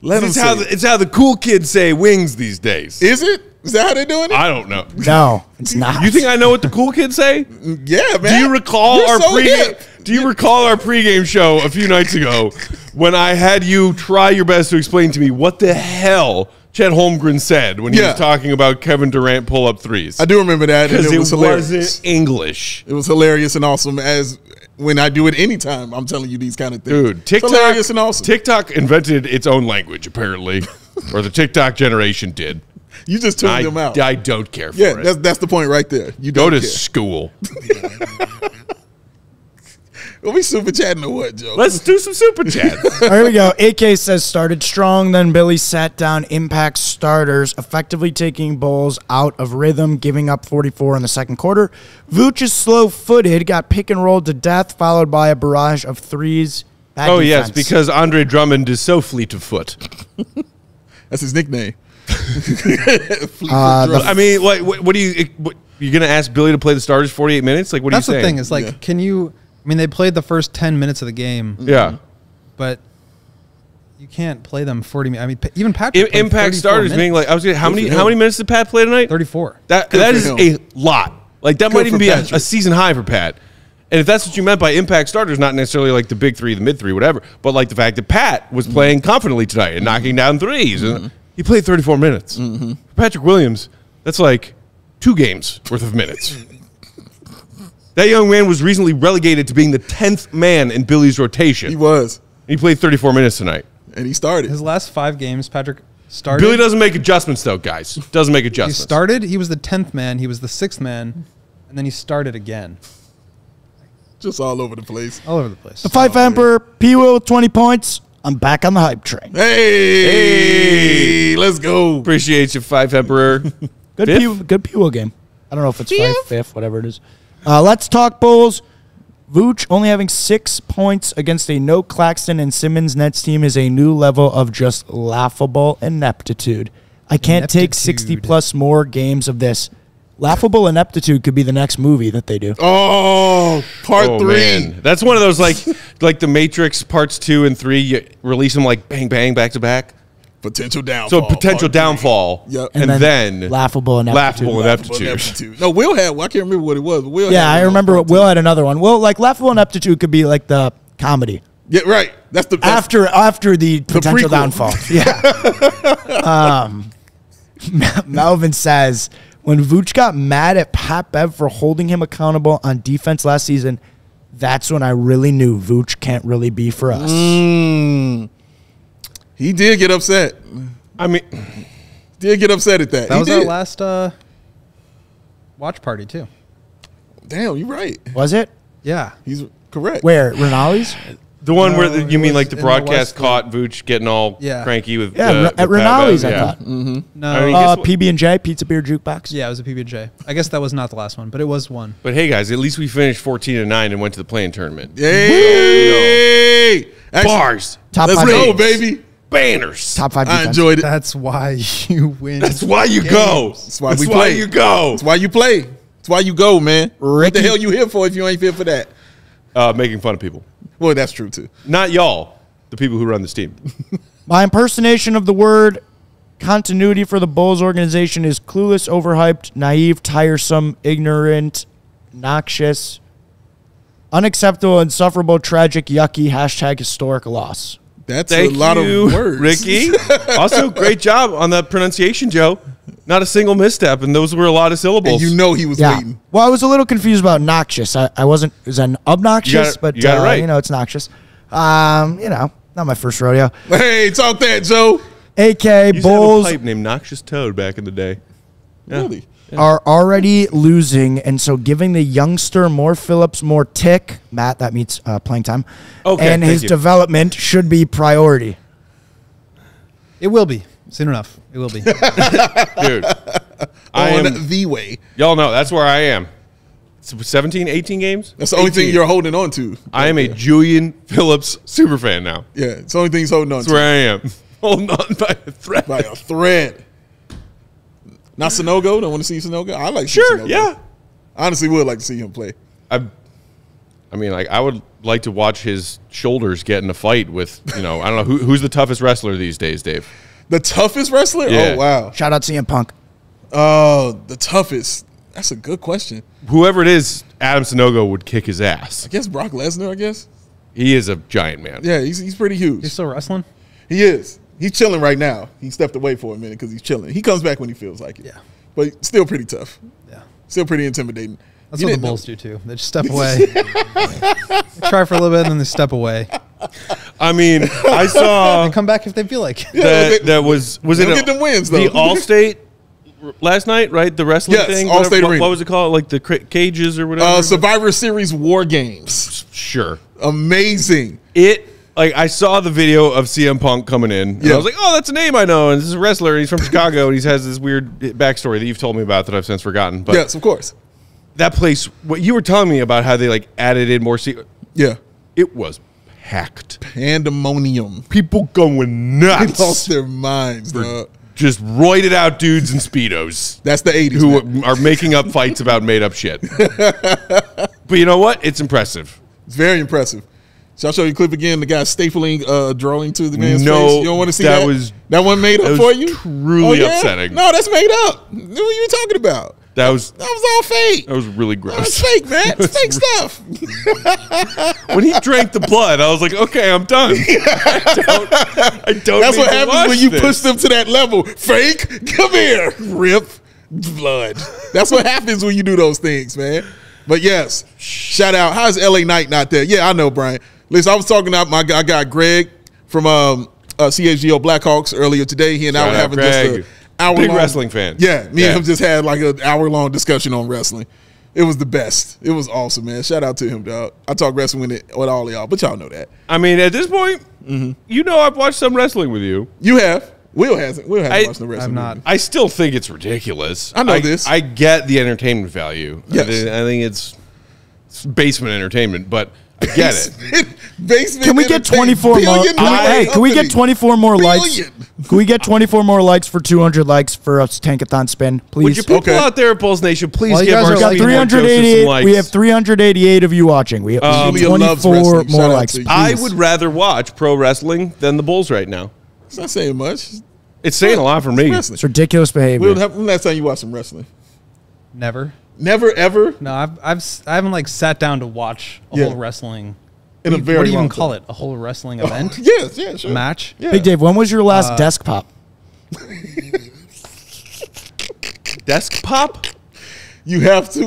It's how the cool kids say wings these days. Is it? Is that how they're doing it? I don't know. No, it's not. You think I know what the cool kids say? Yeah, man. Do you recall our pregame show a few nights ago when I had you try your best to explain to me what the hell Chet Holmgren said when he was talking about Kevin Durant pull-up threes? I do remember that. Because it was hilarious. Wasn't English. It was hilarious and awesome as... When I do it anytime, I'm telling you these kind of things. Dude, TikTok invented its own language, apparently. Or the TikTok generation did. You just tuned them out. I don't care for it. Yeah, that's the point right there. You don't care. Go to school. Are we super chatting or what, Joe? Let's do some super chats. All right, here we go. AK says, started strong, then Billy sat down impact starters, effectively taking Bulls out of rhythm, giving up 44 in the second quarter. Vooch is slow-footed, got pick and rolled to death, followed by a barrage of threes. Bad defense. Yes, because Andre Drummond is so fleet of foot. That's his nickname. I mean, like, what do you – you're going to ask Billy to play the starters 48 minutes? Like, what are you saying? That's the thing. It's like, can you – I mean, they played the first 10 minutes of the game. Yeah. But you can't play them 40 minutes. I mean, even Patrick. Impact starters minutes. Meaning like, I was going to how many minutes did Pat play tonight? 34. That is a lot. Like, that might even be a season high for Pat. And if that's what you meant by impact starters, not necessarily like the big three, the mid three, whatever, but like the fact that Pat was playing confidently tonight and knocking down threes. And he played 34 minutes. For Patrick Williams, that's like 2 games worth of minutes. That young man was recently relegated to being the 10th man in Billy's rotation. He was. He played 34 minutes tonight. And he started. His last 5 games, Patrick started. Billy doesn't make adjustments, though, guys. Doesn't make adjustments. He started. He was the 10th man. He was the 6th man. And then he started again. Just all over the place. All over the place. The Fife Emperor, P-Will, 20 points. I'm back on the hype train. Hey! Let's go. Appreciate you, Fife Emperor. Good P-Will game. I don't know if it's 5th, whatever it is. Let's talk Bulls. Vooch only having 6 points against a no Claxton and Simmons Nets team is a new level of just laughable ineptitude. I can't take 60-plus more games of this. Laughable Ineptitude could be the next movie that they do. Oh, part 3. Man. That's one of those, like, like the Matrix parts 2 and 3, you release them like bang, bang, back to back. Potential downfall. So potential downfall. Yep. And then Laughable Ineptitude. Laughable Ineptitude. No, Will had, well, I can't remember what it was. But Will had, I remember Will had another one. Well, like Laughable Ineptitude could be like the comedy. Yeah, right. That's the after the potential downfall. Yeah. Melvin says, when Vooch got mad at Pat Bev for holding him accountable on defense last season, that's when I really knew Vooch can't really be for us. Mm. He did get upset. I mean, did get upset at that. That was our last watch party, too. Damn, you're right. Was it? Yeah. He's correct. Where? Rinaldi's? The one where you mean like the broadcast caught Vooch getting all cranky with at Rinaldi's, I thought. Mm-hmm. No, I mean, PB&J, Pizza Beer Jukebox. Yeah, it was a PB&J. I guess that was not the last one, but it was one. But hey, guys, at least we finished 14-9 and went to the play-in tournament. Yay! Woo! Bars. Let's go, baby. Banners. Top 5 defense. I enjoyed it. That's why you win. That's why you go. That's why we play. That's why you go. That's why you play. That's why you go, man. What the hell you here for if you ain't here for that? Making fun of people. Well, that's true, too. Not y'all. The people who run this team. My impersonation of the word continuity for the Bulls organization is clueless, overhyped, naive, tiresome, ignorant, noxious, unacceptable, insufferable, tragic, yucky, # historic loss. That's a lot of words. Ricky. Also, great job on that pronunciation, Joe. Not a single misstep, and those were a lot of syllables. And you know he was waiting. Well, I was a little confused about noxious. I wasn't. It was an obnoxious, but you know, it's noxious. You know, not my first rodeo. Hey, talk that, Joe. AK you Bulls had a pipe named Noxious Toad back in the day. Yeah. Really? Yeah. Are already losing, and so giving the youngster more Phillips, more tick, Matt. That means playing time. Okay, and his development should be priority. It will be. Soon enough, it will be. Dude, I am the way. Y'all know, that's where I am. 17, 18 games? That's the only thing you're holding on to. I am a Julian Phillips superfan now. Yeah, it's the only thing he's holding on to. That's where I am. Holding on by a thread. By a thread. Not Sanogo? Don't want to see Sanogo? I like to see Sanogo. Yeah. I honestly would like to see him play. I mean, like, I would like to watch his shoulders get in a fight with, you know, I don't know, who's the toughest wrestler these days, Dave? The toughest wrestler? Yeah. Oh, wow. Shout out CM Punk. Oh, the toughest. That's a good question. Whoever it is, Adam Sanogo would kick his ass. I guess Brock Lesnar, I guess. He is a giant man. Yeah, he's pretty huge. He's still wrestling? He is. He's chilling right now. He stepped away for a minute because he's chilling. He comes back when he feels like it. Yeah. But still pretty tough. Yeah. Still pretty intimidating. That's what the Bulls do, too. They just step away. They try for a little bit, and then they step away. I mean, I saw... They come back if they feel like it. That was it. Get them wins, though. The All-State last night, right? The wrestling thing? All-State Arena. What was it called? Like the cages or whatever? Survivor Series War Games. Sure. Amazing. Like, I saw the video of CM Punk coming in, and I was like, oh, that's a name I know, and this is a wrestler, and he's from Chicago, and he has this weird backstory that you've told me about that I've since forgotten. But yes, of course. That place, what you were telling me about how they, like, added in more secret. Yeah. It was packed. Pandemonium. People going nuts. They lost their minds, dog. Just roided out dudes in Speedos. That's the 80s. Who are making up fights about made-up shit. But you know what? It's impressive. It's very impressive. So I'll show you a clip again. The guy stapling drawing to the man's face. You don't want to see that? That one made up for you? Truly upsetting. No, that's made up. What are you talking about? That was all fake. That was really gross. That was fake, man. It's fake stuff. When he drank the blood, I was like, okay, I'm done. I don't. That's what happens when you push them to that level. Fake, come here. Rip blood. That's what happens when you do those things, man. But yes, shout out. How's LA Knight not there? Yeah, I know, Brian. Listen, I was talking about my guy Greg from CHGO Blackhawks earlier today. He and I were having just an hour long. Big wrestling fan. Yeah, me and him just had like an hour-long discussion on wrestling. It was the best. It was awesome, man. Shout out to him, dog. I talk wrestling with all of y'all, but y'all know that. I mean, at this point, you know I've watched some wrestling with you. You have. Will hasn't. Will hasn't watched the wrestling. I still think it's ridiculous. I know this. I get the entertainment value. Yes. I think it's basement entertainment, but Get it. Basement can we get 24 more? Hey, can we get 24 more likes? Can we get 24 more likes for 200 likes for us tankathon spin, please? Would you people out there at Bulls Nation, please give our sweet Mark Joseph some likes. We have 388 of you watching. We have 24 more likes. I would rather watch pro wrestling than the Bulls right now. It's not saying much. It's saying a lot for me. It's ridiculous behavior. When last time you watched some wrestling? Never. Never ever? No, I haven't like sat down to watch a whole wrestling. In a very what do you even call it? A whole wrestling event? Yes, yeah, sure. Match. Yeah. Big Dave, when was your last desk pop? Desk pop? You have to.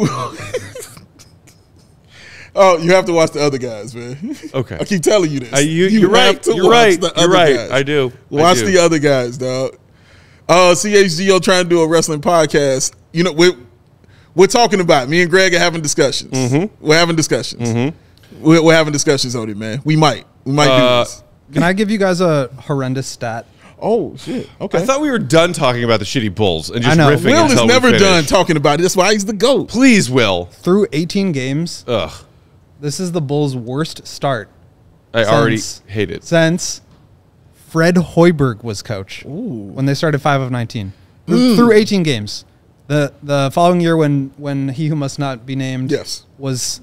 Oh, you have to watch the other guys, man. Okay. I keep telling you this. You're right. You're right. You're right. I do. Watch the other guys, dog. CHGO trying to do a wrestling podcast. You know, we're talking about it. Me and Greg are having discussions. Mm-hmm. We're having discussions. Mm-hmm. We're having discussions on it, man. We might do this. Can I give you guys a horrendous stat? Oh, shit. Okay. I thought we were done talking about the shitty Bulls and just riffing. Will is never done talking about it. That's why he's the GOAT. Please, Will. Through 18 games, this is the Bulls' worst start. I already hate it. Since Fred Hoiberg was coach. Ooh. When they started 5 of 19. Through 18 games. The following year when he who must not be named was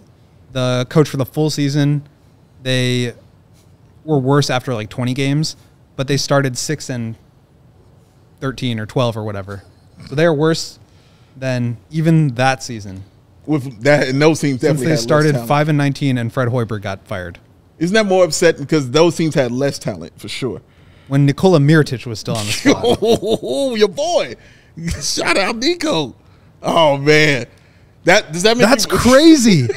the coach for the full season, they were worse after like 20 games, but they started 6-13 or 12 or whatever. So they are worse than even that season. With that, and those teams definitely had less talent. Since they started 5-19 and Fred Hoiberg got fired. Isn't that more upsetting? Because those teams had less talent for sure. When Nikola Mirotic was still on the squad. Oh, your boy! Shout out Nico. Oh man, that's crazy.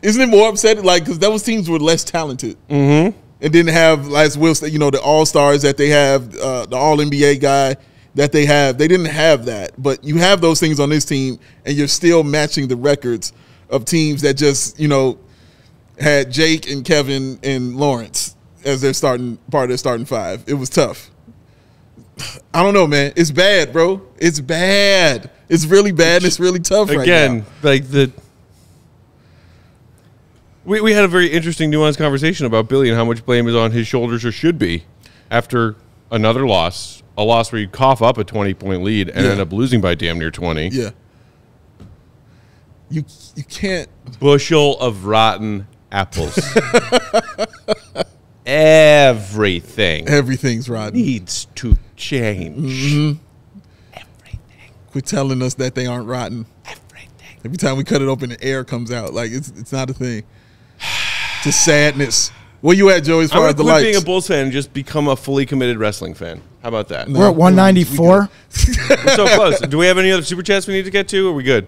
Isn't it more upsetting? Like, because those teams were less talented and didn't have, like Will said, you know, the all-stars that they have, the all-NBA guy that they have. They didn't have that. But you have those things on this team, and you're still matching the records of teams that just, you know, had Jake and Kevin and Lawrence as their starting five. It was tough. I don't know, man. It's bad, bro. It's bad. It's really bad. It's really tough right now. Again, like the... We had a very interesting, nuanced conversation about Billy and how much blame is on his shoulders or should be after another loss, a loss where you cough up a 20-point lead and end up losing by damn near 20. Yeah. You can't. Bushel of rotten apples. Everything. Everything's rotten. Needs to change. Mm-hmm. Everything. Quit telling us that they aren't rotten. Everything. Every time we cut it open, the air comes out. Like, it's not a thing. To sadness. Where you at, Joey, as far as the likes? I'm being a Bulls fan and just become a fully committed wrestling fan. How about that? No, we're at 194. We're so close. Do we have any other super chats we need to get to? Or are we good?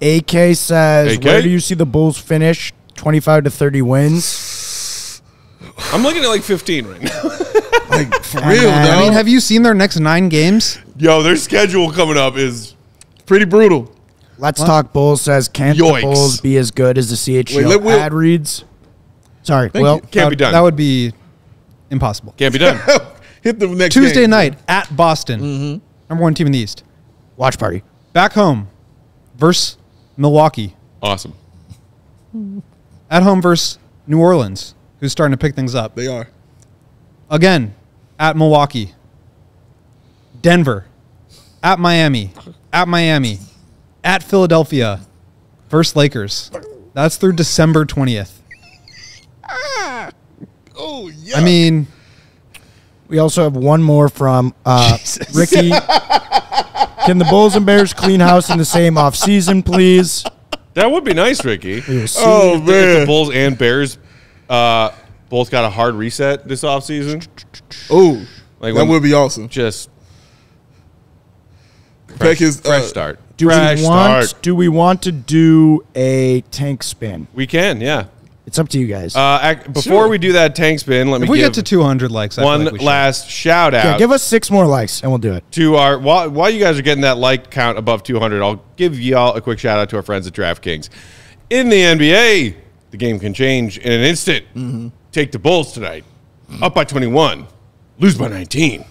AK says, where do you see the Bulls finish? 25 to 30 wins. I'm looking at like 15 right now. Like, for real, though. I mean, have you seen their next 9 games? Yo, their schedule coming up is pretty brutal. Let's Talk Bulls says, can't the Bulls be as good as the CHGO ad reads? Sorry, well, can't be done. That would be impossible. Can't be done. Hit the next Tuesday night at Boston, #1 team in the East. Watch party. Back home versus Milwaukee. Awesome. At home versus New Orleans, who's starting to pick things up. They are. Again, at Milwaukee. Denver. At Miami. At Miami. At Philadelphia versus Lakers. That's through December 20th. Oh, yeah. I mean, we also have one more from Ricky. Can the Bulls and Bears clean house in the same offseason, please? That would be nice, Ricky. Oh, man. The Bulls and Bears both got a hard reset this offseason. Oh, like that would be awesome. Just fresh start. Do we want to do a tank spin? We can, yeah. It's up to you guys. Before we do that tank spin, let me give to 200 likes, one last shout out. Yeah, give us 6 more likes and we'll do it. To our while you guys are getting that like count above 200, I'll give y'all a quick shout out to our friends at DraftKings. In the NBA, the game can change in an instant. Take the Bulls tonight, up by 21, lose by 19,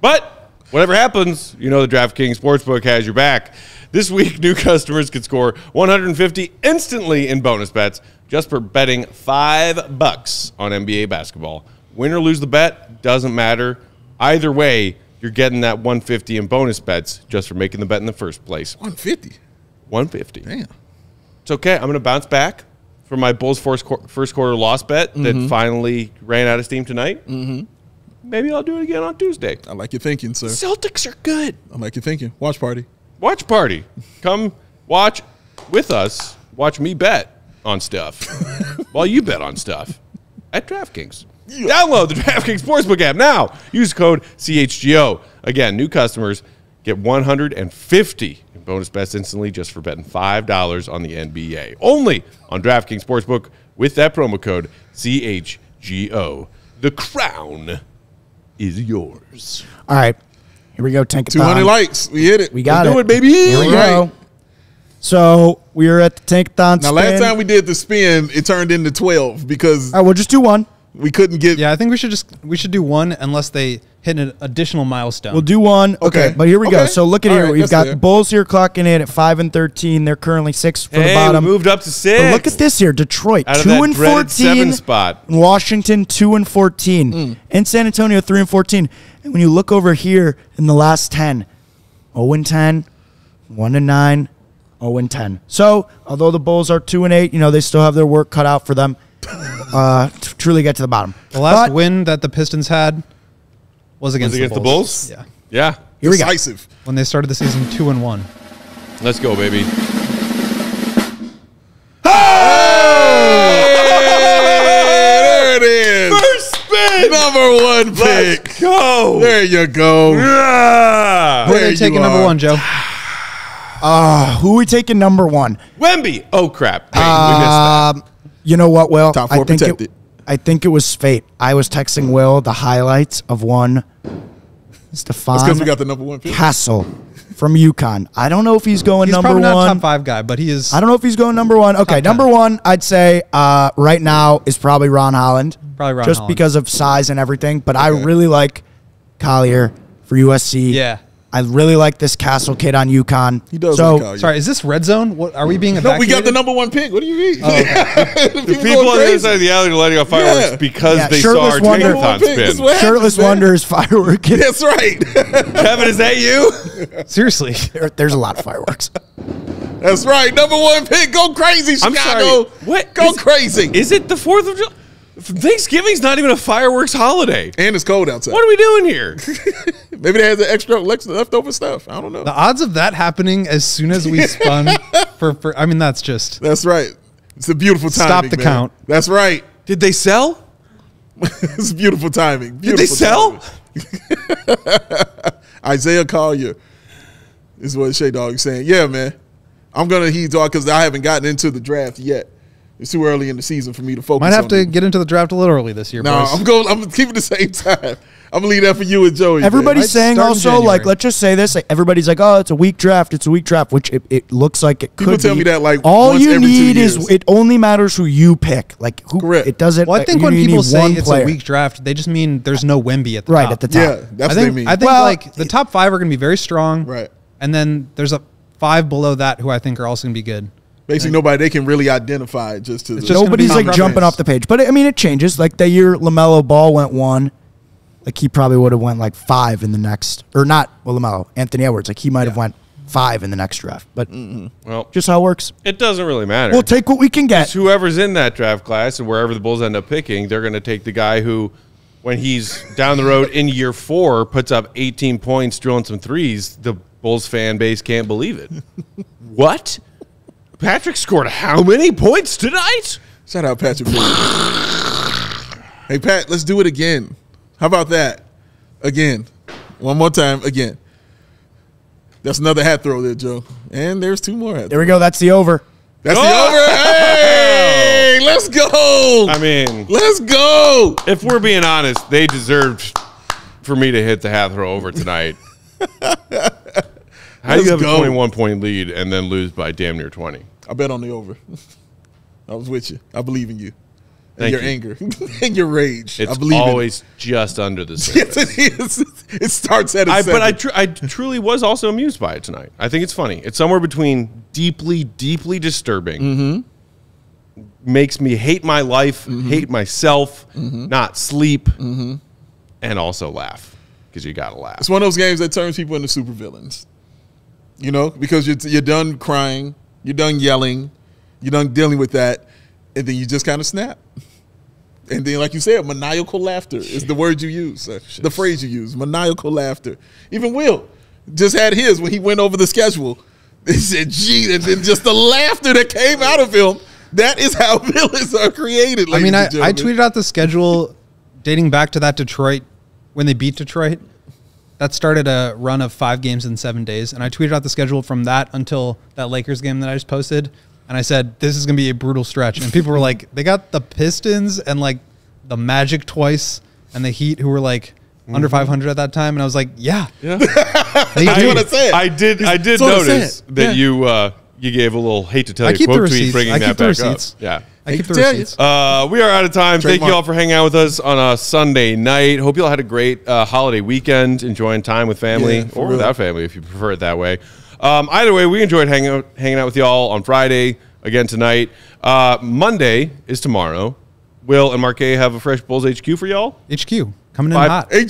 but Whatever happens, you know the DraftKings Sportsbook has your back. This week, new customers can score $150 instantly in bonus bets just for betting $5 on NBA basketball. Win or lose the bet, doesn't matter. Either way, you're getting that $150 in bonus bets just for making the bet in the first place. $150? $150. Damn. It's okay. I'm going to bounce back from my Bulls first quarter loss bet that finally ran out of steam tonight. Maybe I'll do it again on Tuesday. I like your thinking, sir. Celtics are good. I like your thinking. Watch party. Watch party. Come watch with us. Watch me bet on stuff while you bet on stuff at DraftKings. Yeah. Download the DraftKings Sportsbook app now. Use code CHGO. Again, new customers get $150 in bonus bets instantly just for betting $5 on the NBA. Only on DraftKings Sportsbook with that promo code CHGO. The crown is yours. All right. Here we go, Tankathon. 200 likes. We hit it. We got it. Do it, baby. Here we go. So we are at the Tankathon spin. Now, last time we did the spin, it turned into 12 because... All right, we'll just do one. We couldn't get... Yeah, I think we should do one unless they hit an additional milestone. We'll do one. Okay. But here we go. So look at here. Right, we've got Bulls here clocking in at 5 and 13. They're currently 6 for the bottom. Moved up to 6. But look at this here. Detroit, 2 and 14. Spot. Washington, 2 and 14. And San Antonio, 3 and 14. And when you look over here in the last 10, 0 and 10, 1 and 9, 0 and 10. So although the Bulls are 2 and 8, you know, they still have their work cut out for them. Truly get to the bottom. The last win that the Pistons had was against the Bulls. Yeah. Here we go. Decisive. When they started the season 2-1. Let's go, baby. Hey! There it is. First pick. Number 1 pick. Let's go. There you go. Yeah. Where are you taking number 1, Joe? Who are we taking number 1? Wemby. Oh, crap. Wait, we missed that. You know what, Will? I think it was fate. I was texting Will the highlights of one Stephon Castle from UConn. I don't know if he's going number 1. He's probably not top 5 guy, but he is. I don't know if he's going number 1. Okay, number 1, I'd say right now is probably Ron Holland. Just because of size and everything. But I really like Collier for USC. Yeah. I really like this Castle kid on UConn. He does. So, sorry, is this red zone? What are we being? No, we got the number 1 pick. What do you mean? Oh, okay. the people on the other side of the alley are lighting off fireworks because they saw our Tankathon spin. Shirtless Wonders firework. That's right. Kevin, is that you? Seriously, there's a lot of fireworks. That's right. Number 1 pick. Go crazy, Chicago. I'm sorry. What? Go crazy. Is it the 4th of July? Thanksgiving's not even a fireworks holiday. And it's cold outside. What are we doing here? Maybe they had the extra leftover stuff. I don't know. The odds of that happening as soon as we spun. I mean, that's just. That's right. It's a beautiful timing. Stop the count. That's right. Did they sell? It's beautiful timing. Did they sell? Isaiah Collier is what Shea Dog is saying. Yeah, man. I'm going to heed dog because I haven't gotten into the draft yet. It's too early in the season for me to focus on. Might have to get into the draft a little early this year, boys. I'm going to keep it the same time. I'm going to leave that for you and Joey. Everybody's saying also, like, let's just say this. Like, everybody's like, oh, it's a weak draft. It's a weak draft, which it looks like it could be. People tell me that, like, all you need is it only matters who you pick. Like, who, correct. It doesn't. Well, I think when people say it's a weak draft, they just mean there's no Wemby at the top. Right, at the top. Yeah, that's what they mean. I think, like, the top 5 are going to be very strong. Right. And then there's a 5 below that who I think are also going to be good. Basically, nobody they can really identify just to. Nobody's like jumping off the page, but I mean it changes. Like that year, LaMelo Ball went 1, like he probably would have went like 5 in the next, or not. Well, LaMelo, Anthony Edwards, like he might have went 5 in the next draft. But well, just how it works. It doesn't really matter. We'll take what we can get. It's whoever's in that draft class and wherever the Bulls end up picking, they're going to take the guy who, when he's down the road in year 4, puts up 18 points, drilling some threes. The Bulls fan base can't believe it. What? Patrick scored how many points tonight? Shout out, Patrick. Hey, Pat, let's do it again. How about that? Again. One more time. Again. That's another hat throw there, Joe. And there's 2 more hats. There we go. That's the over. That's the over. Hey, let's go. I mean. Let's go. If we're being honest, they deserved for me to hit the hat throw over tonight. How do you have a 21-point lead and then lose by damn near 20? I bet on the over. I was with you. I believe in you. And your anger. And your rage. It's always just under the surface. Yes, it is. It starts at a seven. But I truly was also amused by it tonight. I think it's funny. It's somewhere between deeply, deeply disturbing, makes me hate my life, hate myself, not sleep, and also laugh, because you got to laugh. It's one of those games that turns people into supervillains, you know, because you're done crying, you're done yelling, you're done dealing with that, and then you just kind of snap. And then, like you said, maniacal laughter is the word you use, the phrase you use, maniacal laughter. Even Will just had his when he went over the schedule. He said, gee, and then just the laughter that came out of him. That is how villains are created, ladies and gentlemen. I tweeted out the schedule dating back to that Detroit, when they beat Detroit. That started a run of 5 games in 7 days. And I tweeted out the schedule from that until that Lakers game that I just posted. And I said, this is going to be a brutal stretch. And people were like, they got the Pistons and like the Magic twice and the Heat, who were like under 500 at that time. And I was like, yeah. I did notice that you gave a little hate to tell you quote tweet bringing that back up. Yeah. I keep the receipts. We are out of time. Thank you all for hanging out with us on a Sunday night. Hope you all had a great holiday weekend, enjoying time with family or without family if you prefer it that way. Either way, we enjoyed hanging out with y'all on Friday, again tonight. Monday is tomorrow. Will and Marquet have a fresh Bulls HQ for y'all. HQ. Coming in hot. HQ!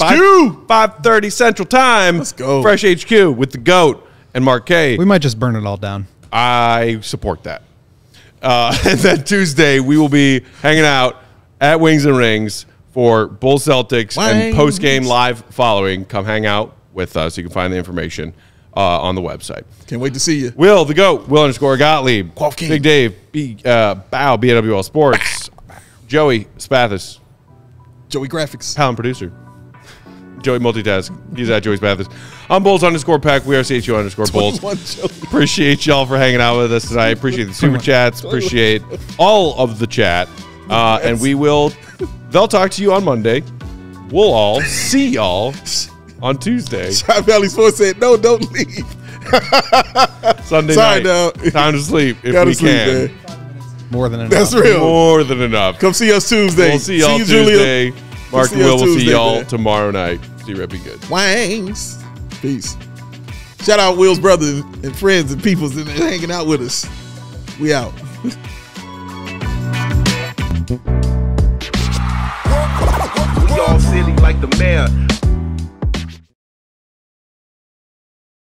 5:30 Central Time. Let's go. Fresh HQ with the GOAT and Marquet. We might just burn it all down. I support that. And then Tuesday, we will be hanging out at Wings and Rings for Bulls Celtics and post-game live following. Come hang out with us. You can find the information on the website. Can't wait to see you. Will, the GOAT, Will_Gottlieb, Big Dave, Bow, BNWL Sports, Joey Spathis, Joey Graphics, Pound Producer, Joey Multitask. He's at Joey Spathis. I'm Bulls _Peck. We are CHGO _Bulls. Appreciate y'all for hanging out with us tonight. Appreciate the super chats. Appreciate all of the chat. And we will, they'll talk to you on Monday. We'll all see y'all on Tuesday. Chi Valley Sports said, no, don't leave. Sunday night. Time to sleep if we can. More than enough. That's real. More than enough. Come see us Tuesday. We'll see y'all Tuesday. Mark and Will will see y'all tomorrow night. See you, be good. Wangs. Peace. Shout out Will's brothers and friends and peoples in there hanging out with us. We out. Y'all silly like the mayor.